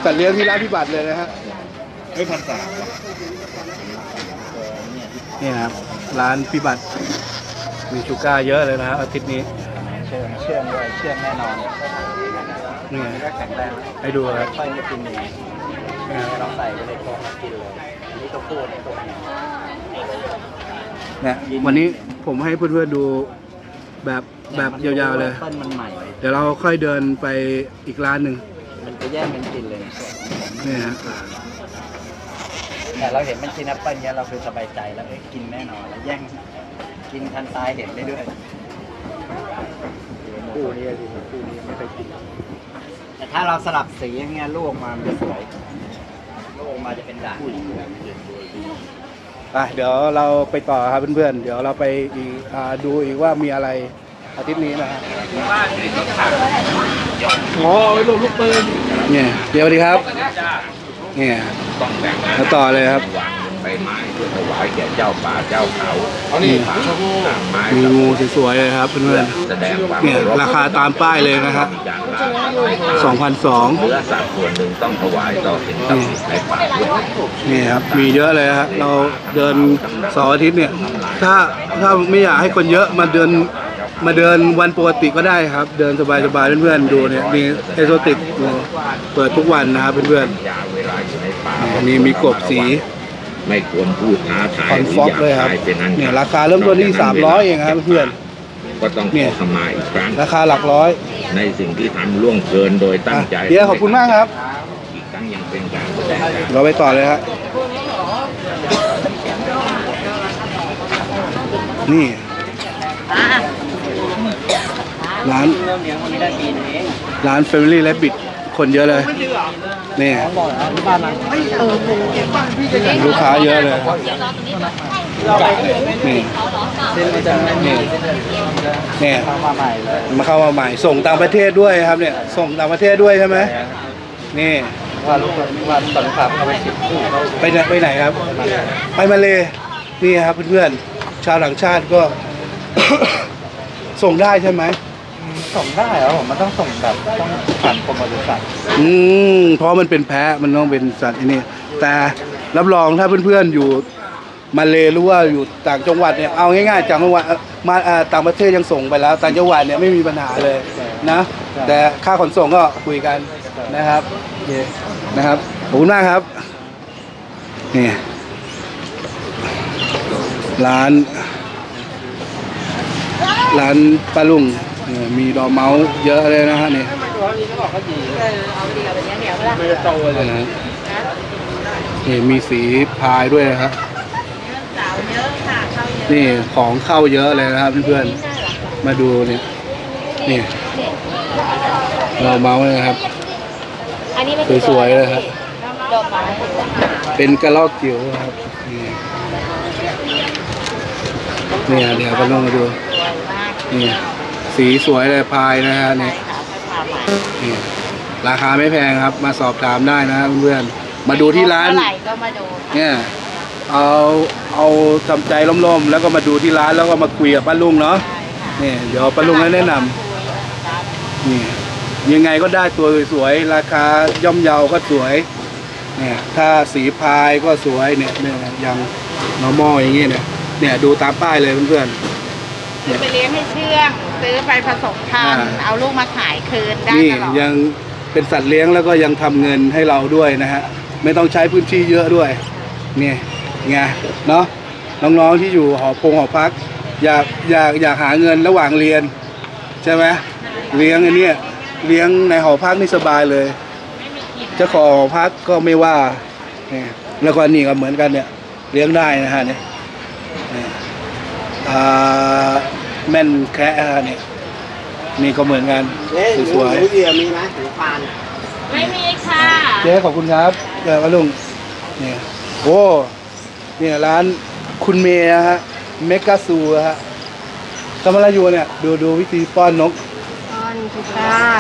สัตว์เลี้ยงที่ร้านพี่บัตรเลยนะฮะไม่พันสามนี่ครับร้านพี่บัตรมีชูก้าเยอะเลยนะอาทิตย์นี้เชื่องด้วยเชื่องแน่นอนนี่แข็งแรงให้ดูครับไส้จะกินนี่เราใส่ไปในกล่องกินเลยนี่ตัวผู้ในตัวนี้เนี่ยวันนี้ผมให้เพื่อนๆดูแบบยาวๆเลยเดี๋ยวเราค่อยเดินไปอีกร้านหนึ่งมันจะแย่งมันกินเลยนี่ฮะแต่เราเห็นมันกินแอปเปิ้ลเนี้ยเราคือสบายใจแล้วกินแน่นอนแล้วแย่งกินทันตายเห็นได้ด้วยคู่นี้ดิคู่นี้ไม่เคยกินแต่ถ้าเราสลับสีอย่างเงี้ยลูกมามันจะสวยลูกมาจะเป็นด่างเดี๋ยวเราไปต่อครับเพื่อนๆเดี๋ยวเราไปดูอีกว่ามีอะไรอาทิตย์นี้นะครับอ๋อลูกปืนเนี่ยเดี๋ยวดีครับเนี่ยมาต่อเลยครับใบไม้เพื่อถวายแก่เจ้าป่าเจ้าเขานี่มีงูสวยๆเลยครับเพื่อนๆเนี่ยราคาตามป้ายเลยนะครับ 2,200 เนื้อสัตว์ส่วนหนึ่งต้องถวายต่อสิ่งศักดิ์สิทธิ์ในป่านี่ครับมีเยอะเลยครับเราเดินเสาร์อาทิตย์เนี่ยถ้าไม่อยากให้คนเยอะมาเดินวันปกติก็ได้ครับเดินสบายๆเพื่อนๆดูเนี่ยมีเอโซติกเปิดทุกวันนะครับเพื่อนๆนี่มีกบสีไม่ควรพูดท้าทายหรืออยากขายเป็นอันเนี่ยราคาเริ่มต้นที่300เองครับเพื่อนก็ต้องขอขมาอีกครั้งราคาหลักร้อยในสิ่งที่ทำล่วงเกินโดยตั้งใจเดี๋ยวขอบคุณมากครับอีกครั้งยังเป็นการแสดงเราไปต่อเลยครับนี่ร้าน Family Rabbit ข คนเยอะเลยนี่ลูกค้าเยอะเลยนี่นี่มาเข้ามาใหม่ส่งต่างประเทศด้วยครับเนี่ยส่งต่างประเทศด้วยใช่ไหมนี่ว่าลูกว่าตอนนี้ครับไปไหนครับไปมาเลนี่ครับเพื่อนๆชาวต่างชาติก็ ส่งได้ใช่ไหมส่งได้ครับผมมันต้องส่งแบบต้องผ่านกรมปศุสัตว์เพราะมันเป็นแพะมันต้องเป็นสัตว์อันนี้แต่รับรองถ้าเพื่อนๆอยู่มาเลหรือว่าอยู่ต่างจังหวัดเนี่ยเอาง่ายๆจากจังหวัดมาต่างประเทศยังส่งไปแล้วต่างจังหวัดเนี่ยไม่มีปัญหาเลยนะแต่ค่าขนส่งก็คุยกันนะครับนะครับขอบคุณมากครับนี่ร้านปลาลุงมีดอกเมาส์เยอะเลยนะฮะนี่นี่มีสีพายด้วยนะครับนี่ของเข้าเยอะเลยนะครับเพื่อนๆมาดูเนี่ยนี่ดอกเมาส์นะครับสวยๆเลยครับเป็นกระรอกจิ๋วครับนี่เดี๋ยวไปลองมาดูนี่สีสวยเลยพายนะฮะเนี่ยราคาไม่แพงครับมาสอบถามได้นะเพื่อนๆมาดูที่ร้านเนี่ยเอาทำใจล้มๆแล้วก็มาดูที่ร้านแล้วก็มาคุยกับป้าลุงเนาะนี่เดี๋ยวป้าลุงให้แนะนำนี่ยังไงก็ได้ตัวสวยๆราคาย่อมเยาก็สวยเนี่ยถ้าสีพายก็สวยเนี่ยอย่างnormal อย่างเงี้ยเนี่ยดูตามป้ายเลยเพื่อนๆซื้อไปเลี้ยงให้เชื่องซื้อไปผสมพันธุ์เอาลูกมาขายคืนได้ตลอดยังเป็นสัตว์เลี้ยงแล้วก็ยังทำเงินให้เราด้วยนะฮะไม่ต้องใช้พื้นที่เยอะด้วยนี่ไงเนาะน้องๆที่อยู่หอพักอยากหาเงินระหว่างเรียนใช่ไหมเลี้ยงอันเนี้ยเลี้ยงในหอพักนี่สบายเลยเจ้าของหอพักก็ไม่ว่าแล้วก็นี่ก็เหมือนกันเนี่ยเลี้ยงได้นะฮะเนี่ยแม่นแคะเนี่ยนี่ก็เหมือนกันสวยๆมีไหมถือปานไม่มีค่ะเจ๊ขอบคุณครับเดี๋ยวก็ลุงเนี่ยโอ้เนี่ยร้านคุณเมย์ฮะเมกาซูฮะทำอะไรอยู่เนี่ยดูวิธีป้อนนก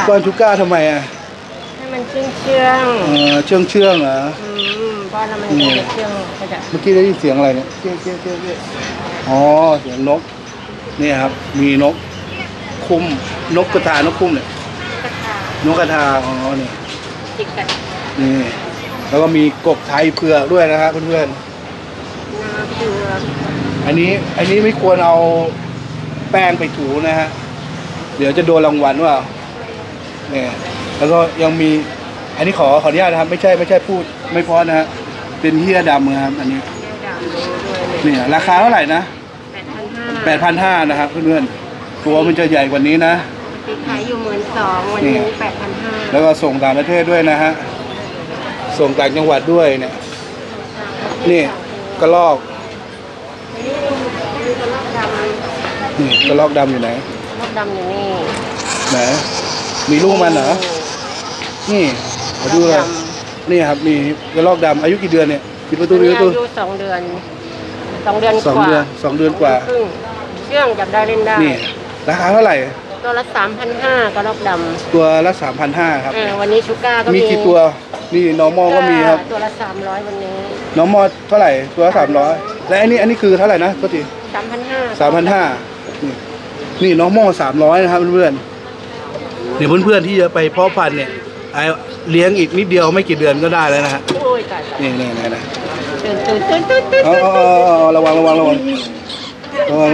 ก้อนชูก้าทำไมอ่ะให้มันเชื่องเหรอป้อนแล้วมันเชื่องเมื่อกี้ได้ยินเสียงอะไรเนี่ยเชื่องอ๋อเสียงนกนี่ครับมีนกคุ้มนกกระทานกคุ้มเนี่ยนกกระทาอ๋อเนี่ยนี่แล้วก็มีกบไทยเผือกด้วยนะครับเพื่อนๆอันนี้ไม่ควรเอาแป้งไปถูนะฮะเดี๋ยวจะโดนรางวัลว่าเนี่ยแล้วก็ยังมีอันนี้ขออนุญาตนะครับไม่ใช่พูดไม่พอนะฮะเป็นเหี้ยดำนะครับอันนี้เนี่ยราคาเท่าไหร่นะ8,500นะครับเพื่อนๆตัวมันจะใหญ่กว่านี้นะขายอยู่12,000วันนี้8,500แล้วก็ส่งต่างประเทศด้วยนะฮะส่งต่างจังหวัดด้วยเนี่ยนี่กระรอกนี่กระรอกดำอยู่ไหนลูกดำอยู่นี่ไหนมีลูกมันเหรอนี่มาดูเลยนี่ครับมีกระรอกดำอายุกี่เดือนเนี่ยปิดประตูนี้อายุ2เดือนกว่าเชื่องจับได้เล่นได้นี่ราคาเท่าไหร่ตัวละ 3,500 กระรอกดำตัวละ 3,500 ครับวันนี้ชูก้าก็มีกี่ตัวนี่นอร์มอลก็มีครับตัวละ300วันนี้นอร์มอลเท่าไหร่ตัวละ300และอันนี้คือเท่าไหร่นะก็ที3,500นี่น้องม่อ300นะครับเพื่อนๆเดี๋ยวเพื่อนๆที่จะไปเพาะพันธุ์เนี่ยเลี้ยงอีกนิดเดียวไม่กี่เดือนก็ได้แล้วนะฮะนี่ระวังนี่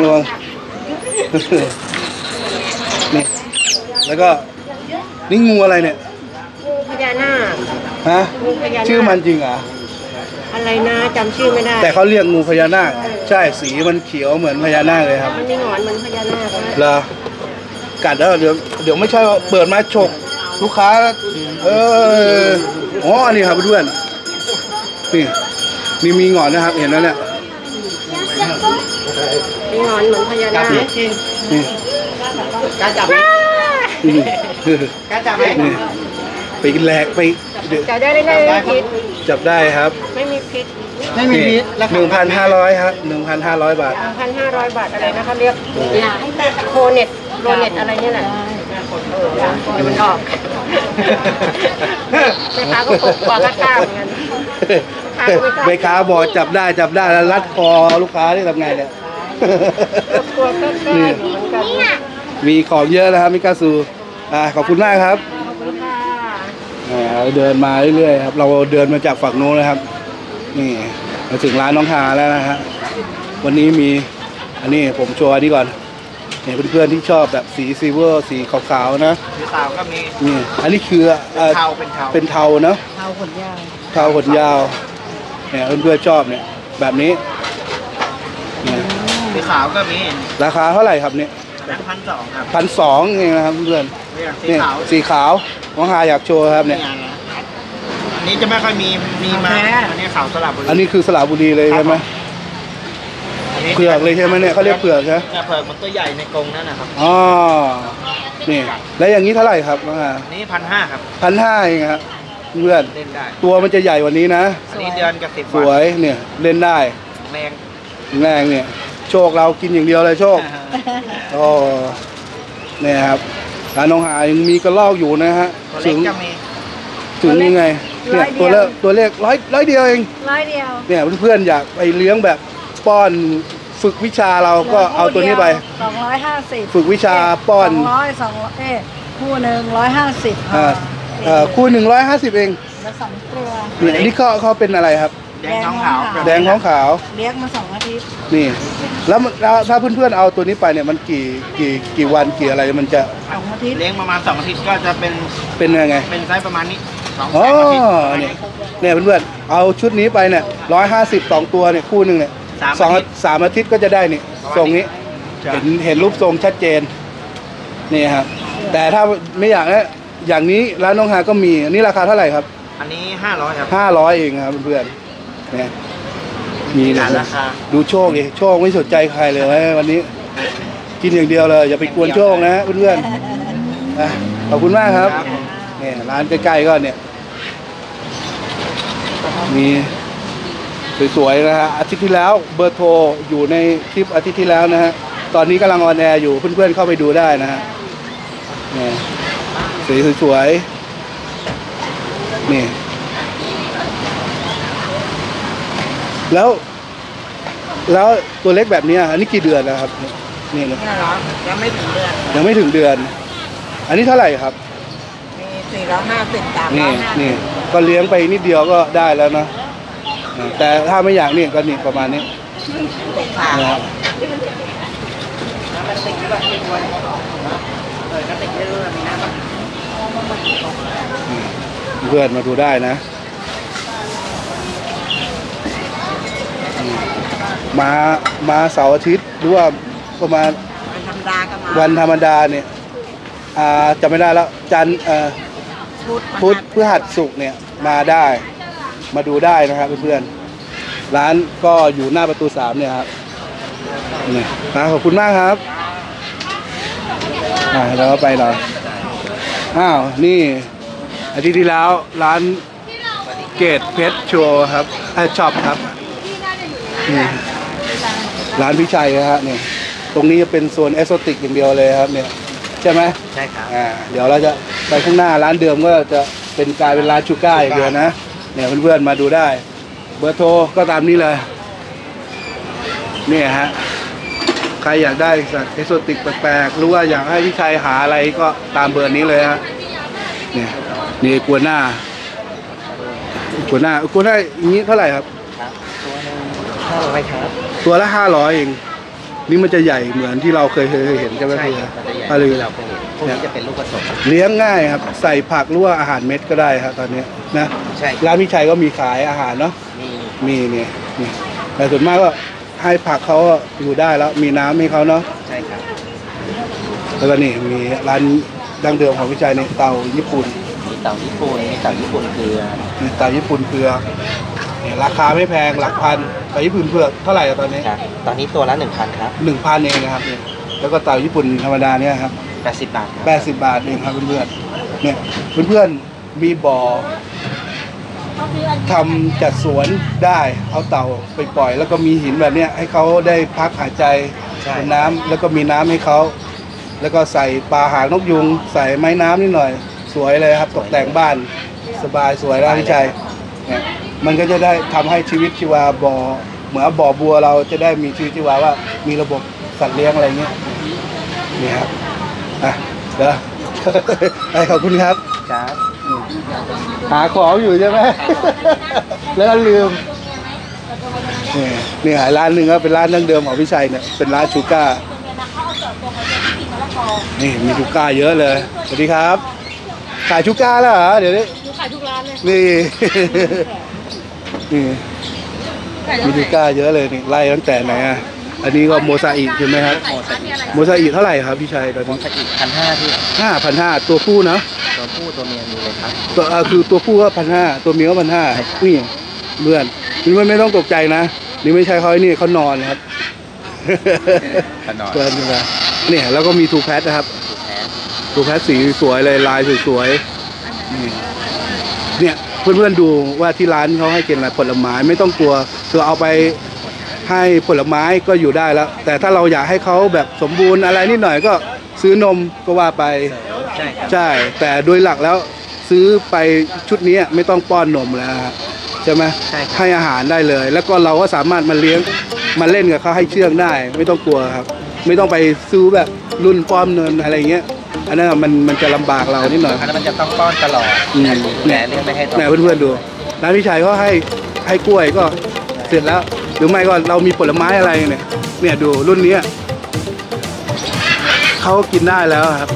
แล้วก็นี่งูอะไรเนี่ยพญานาคฮะชื่อมันจริงเหรออะไรนะจำชื่อไม่ได้แต่เขาเรียกงูพญานาคใช่สีมันเขียวเหมือนพญานาคเลยครับมันมีหนอนเหมือนพญานาคเหรอกัดแล้วเดี๋ยวไม่ใช่ว่าเปิดมาฉกลูกค้าอ๋ออันนี้ครับเพื่อนนี่มีหนอนนะครับเห็นแล้วเนี่ยมีหนอนเหมือนพญานาคนี่กล้าจับไหม ไปกินแรงไปจับได้ไม่มีพิษจับได้ครับไม่มีพิษไม่มีพิษ 1,500 ครับ 1,500 บาท 1,500 บาทอะไรนะคะเรียกโคเน็ตโรเน็ตอะไรเนี่ยแหละเดี๋ยวมันออกแม่ค้าก็ปกปอกก็กล้าเหมือนกันแม่ค้าบอกจับได้จับได้แล้วรัดคอลูกค้าได้ทำไงเนี่ยตัวก็กล้าอยู่เหมือนกันมีของเยอะนะครับมิกาซูขอบคุณมากครับเดินมาเรื่อยๆครับเราเดินมาจากฝั่งโน้นนะครับนี่มาถึงร้านน้องฮาแล้วนะฮะวันนี้มีอันนี้ผมโชว์อันนี้ก่อนเนี่ยเพื่อนๆที่ชอบแบบสีซิลเวอร์สีขาวๆนะสีขาวก็มีนี่อันนี้คือเทาเป็นเทาเนาะเทาขนยาวเทาขนยาวเนี่ยเพื่อนๆชอบเนี่ยแบบนี้สีขาวก็มีราคาเท่าไหร่ครับเนี่ย1,200ครับ1,200เองนะครับเพื่อนเนี่ยสีขาวน้องฮาอยากโชว์ครับเนี่ยอันนี้จะไม่ค่อยมีมาอันนี้ขาวสระบุรีอันนี้คือสระบุรีเลยใช่ไหมเปลือกเลยใช่ไหมเนี่ยเขาเรียกเปลือกใช่ไหมเปลือกมันตัวใหญ่ในกรงนั่นนะครับอ๋อนี่แล้วอย่างนี้เท่าไหร่ครับน้องฮานี่1,500ครับ1,500เองครับเพื่อนตัวมันจะใหญ่กว่านี้นะอันนี้เดือนกับ10วันสวยเนี่ยเล่นได้แรงเนี่ยโชคเรากินอย่างเดียวเลยโชคโอ้เนี่ยครับร้านน้องฮายังมีกระลอกอยู่นะฮะถึงยังไงเนี่ยตัวเลขร้อยเดียวเองร้อยเดียวเนี่ยเพื่อนๆอยากไปเลี้ยงแบบป้อนฝึกวิชาเราก็เอาตัวนี้ไป250ฝึกวิชาป้อน200คู่หนึ่ง150คู่หนึ่ง150เองแล้ว2 ตัวนี่เขาเป็นอะไรครับแดงท้องขาวเลี้ยงมา2 อาทิตย์นี่แล้วถ้าเพื่อนๆเอาตัวนี้ไปเนี่ยมันกี่วันกี่อะไรมันจะ2 อาทิตย์เลี้ยงประมาณ2 อาทิตย์ก็จะเป็นยังไงเป็นไซส์ประมาณนี้2 อาทิตย์เนี่ยเพื่อนๆเอาชุดนี้ไปเนี่ย152 ตัวเนี่ยคู่หนึ่งเนี่ย3 อาทิตย์ก็จะได้นี่ทรงนี้เห็นรูปทรงชัดเจนนี่ครับแต่ถ้าไม่อยากนะอย่างนี้ร้านน้องฮาก็มีอันนี้ราคาเท่าไหร่ครับอันนี้500ครับ500เองครับเพื่อนเนี่ยมีราคาดูโชคเลยโชคไม่สนใจใครเลยวันนี้กินอย่างเดียวเลยอย่าไปกวนโชคนะเพื่อนๆขอบคุณมากครับเนี่ยร้านใกล้ๆก็เนี่ยมีสวยๆนะฮะอาทิตย์ที่แล้วเบอร์โทรอยู่ในคลิปอาทิตย์ที่แล้วนะฮะตอนนี้กำลังออนแอร์อยู่เพื่อนๆเข้าไปดูได้นะฮะเนี่ยสวยๆนี่แล้วตัวเล็กแบบนี้อันนี้กี่เดือนนะครับนี่นะยังไม่ถึงเดือนอันนี้เท่าไหร่ครับมี450นี่ก็เลี้ยงไปนิดเดียวก็ได้แล้วนะแต่ถ้าไม่อยากนี่ก็นี่ประมาณนี้นะครับเพื่อนมาดูได้นะมาเสาร์อาทิตย์หรือว่าประมาณวันธรรมดาเนี่ยจะไม่ได้แล้วจันทร์พุธพฤหัสศุกร์เนี่ยมาได้มาดูได้นะครับเพื่อนๆร้านก็อยู่หน้าประตู3เนี่ยครับนี่ขอบคุณมากครับแล้วก็ไปเราอ้าวนี่อาทิตย์ที่แล้วร้านเกตเพชรโชว์ครับช็อปครับร้านพิชัยนะฮะเนี่ยตรงนี้จะเป็นโซนเอสโซติกอย่างเดียวเลยครับเนี่ยใช่ไหมใช่ครับเดี๋ยวเราจะไปข้างหน้าร้านเดิมก็จะเป็นกลายเป็นร้านชูก้าอย่างเดียวนะเนี่ยเพื่อนๆมาดูได้เบอร์โทรก็ตามนี้เลยเนี่ยฮะใครอยากได้สัตว์เอสโซติกแปลกๆหรือว่าอยากให้พิชัยหาอะไรก็ตามเบอร์นี้เลยฮะเนี่ยนี่กัวหน้าอย่างนี้เท่าไหร่ครับตัวละ500เองนี่มันจะใหญ่เหมือนที่เราเคยเห็นใช่ไหมพี่อะไรเราเคยเห็นพวกนี้จะเป็นลูกผสมเลี้ยงง่ายครับใส่ผักหรือว่าอาหารเม็ดก็ได้ครับตอนนี้นะร้านพี่ชัยก็มีขายอาหารเนาะมีเนี่ยแต่ส่วนมากก็ให้ผักเขาอยู่ได้แล้วมีน้ำให้เขาเนาะใช่ครับแล้วก็นี่มีร้านดั้งเดิมของพี่ชัยในเตาญี่ปุ่นเตาญี่ปุ่นเกลือราคาไม่แพงหลักพันเตาญี่ปุ่นเผือกเท่าไหร่ตอนนี้ตัวละ1,000ครับ1,000เองนะครับแล้วก็เตาญี่ปุ่นธรรมดาเนี่ยครับ80 บาทเองครับเพื่อนๆเนี่ยเพื่อนๆ มีบ่อทำจัดสวนได้เอาเต่าไปปล่อยแล้วก็มีหินแบบนี้ให้เขาได้พักหายใจเป็นน้ำแล้วก็มีน้ำให้เขาแล้วก็ใส่ปลาหางนกยุงใส่ไม้น้ำนิดหน่อยสวยเลยครับตกแต่งบ้านสบายสวยร่างใจมันก็จะได้ทำให้ชีวิตชีวาบ่อเหมือนบ่อบัวเราจะได้มีชีวิตชีวาว่ามีระบบสัตว์เลี้ยงอะไรเงี้ยนี่ครับอ่ะเด้อขอบคุณครับหาของอยู่ใช่ไหมแล้วก็ลืมนี่หายร้านหนึ่งก็เป็นร้านดั้งเดิมของพี่ชัยเนี่ยเป็นร้านชูก้านี่มีชูก้าเยอะเลยสวัสดีครับขายชูก้าแล้วเหรอเดี๋ยวนี้ขายทุกร้านเลยนี่มีชูก้าเยอะเลยนี่ไล่ตั้งแต่ไหนอ่ะอันนี้ก็โมซาอิใช่ไหมครับโมซาอิเท่าไหร่ครับพี่ชัยโมซาอิ1,500พี่5,500ตัวผู้เนาะตัวผู้ตัวเมียดูเลยครับตัวคือตัวผู้ก็1,500ตัวเมียก็1,500นี่เบื่อนี่ไม่ต้องตกใจนะนี่ไม่ใช่เขานี่เขานอนครับนอนเนี่ยแล้วก็มีทูแพทนะครับทูแพทสีสวยเลยลายสวยๆเนี่ยเพื่อนๆดูว่าที่ร้านเขาให้กินอะไรผลไม้ไม่ต้องกลัวคือเอาไปให้ผลไม้ก็อยู่ได้แล้วแต่ถ้าเราอยากให้เขาแบบสมบูรณ์อะไรนิดหน่อยก็ซื้อนมก็ว่าไปใช่แต่โดยหลักแล้วซื้อไปชุดนี้ไม่ต้องป้อนนมแล้วใช่ไหมให้อาหารได้เลยแล้วก็เราก็สามารถมาเลี้ยงมาเล่นกับเขาให้เชื่องได้ไม่ต้องกลัวครับไม่ต้องไปซื้อแบบรุ่นป้อนเนินอะไรเงี้ยอันนั้นมันจะลำบากเรานิดหน่อยอันนั้นมันจะต้องป้อนตลอดแหน่เลี้ยงไม่ให้แหน่เพื่อนๆดูร้านพี่ชัยก็ให้กล้วยก็เสร็จแล้วหรือไม่ก็เรามีผลไม้อะไรเนี่ยดูรุ่นนี้เขากินได้แล้วครับ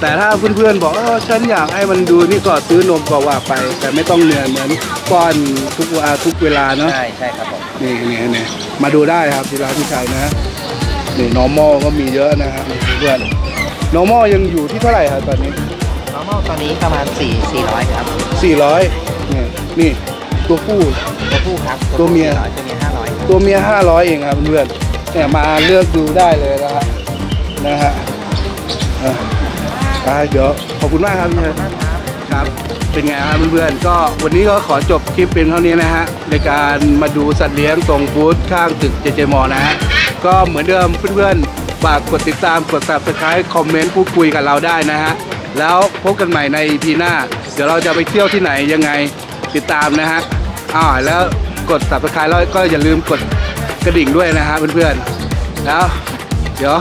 แต่ถ้าเพื่อนๆบอกฉันอยากให้มันดูนี่ก็ซื้อนมก็ว่าไปแต่ไม่ต้องเหนื่อยเหมือนป้อนทุกเวลาเนาะใช่ครับผมนี่มาดูได้ครับที่ร้านพี่ชัยนะนี่ normal ก็มีเยอะนะครับเพื่อน normal ยังอยู่ที่เท่าไหร่ครับตอนนี้ normal ตอนนี้ประมาณ400ครับ400นี่ตัวผู้ครับตัวเมีย500ตัวเมีย500เองครับเพื่อนเนี่ยมาเลือกดูได้เลยนะฮะเดี๋ยวขอบคุณมากครับครับเป็นไงครับเพื่อนๆก็วันนี้ก็ขอจบคลิปเป็นเท่านี้นะฮะในการมาดูสัตว์เลี้ยงตรงบูธข้างตึกเจเจมอนะฮะก็เหมือนเดิมเพื่อนๆฝากกดติดตามกด Subscribe คอมเมนต์พูดคุยกับเราได้นะฮะแล้วพบกันใหม่ใน EP หน้าเดี๋ยวเราจะไปเที่ยวที่ไหนยังไงติดตามนะฮะแล้วกด Subscribe แล้วก็อย่าลืมกดกระดิ่งด้วยนะฮะเพื่อนๆแล้วเดี๋ยว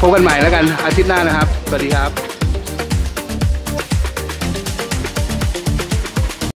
พบกันใหม่แล้วกันอาทิตย์หน้านะครับสวัสดีครับ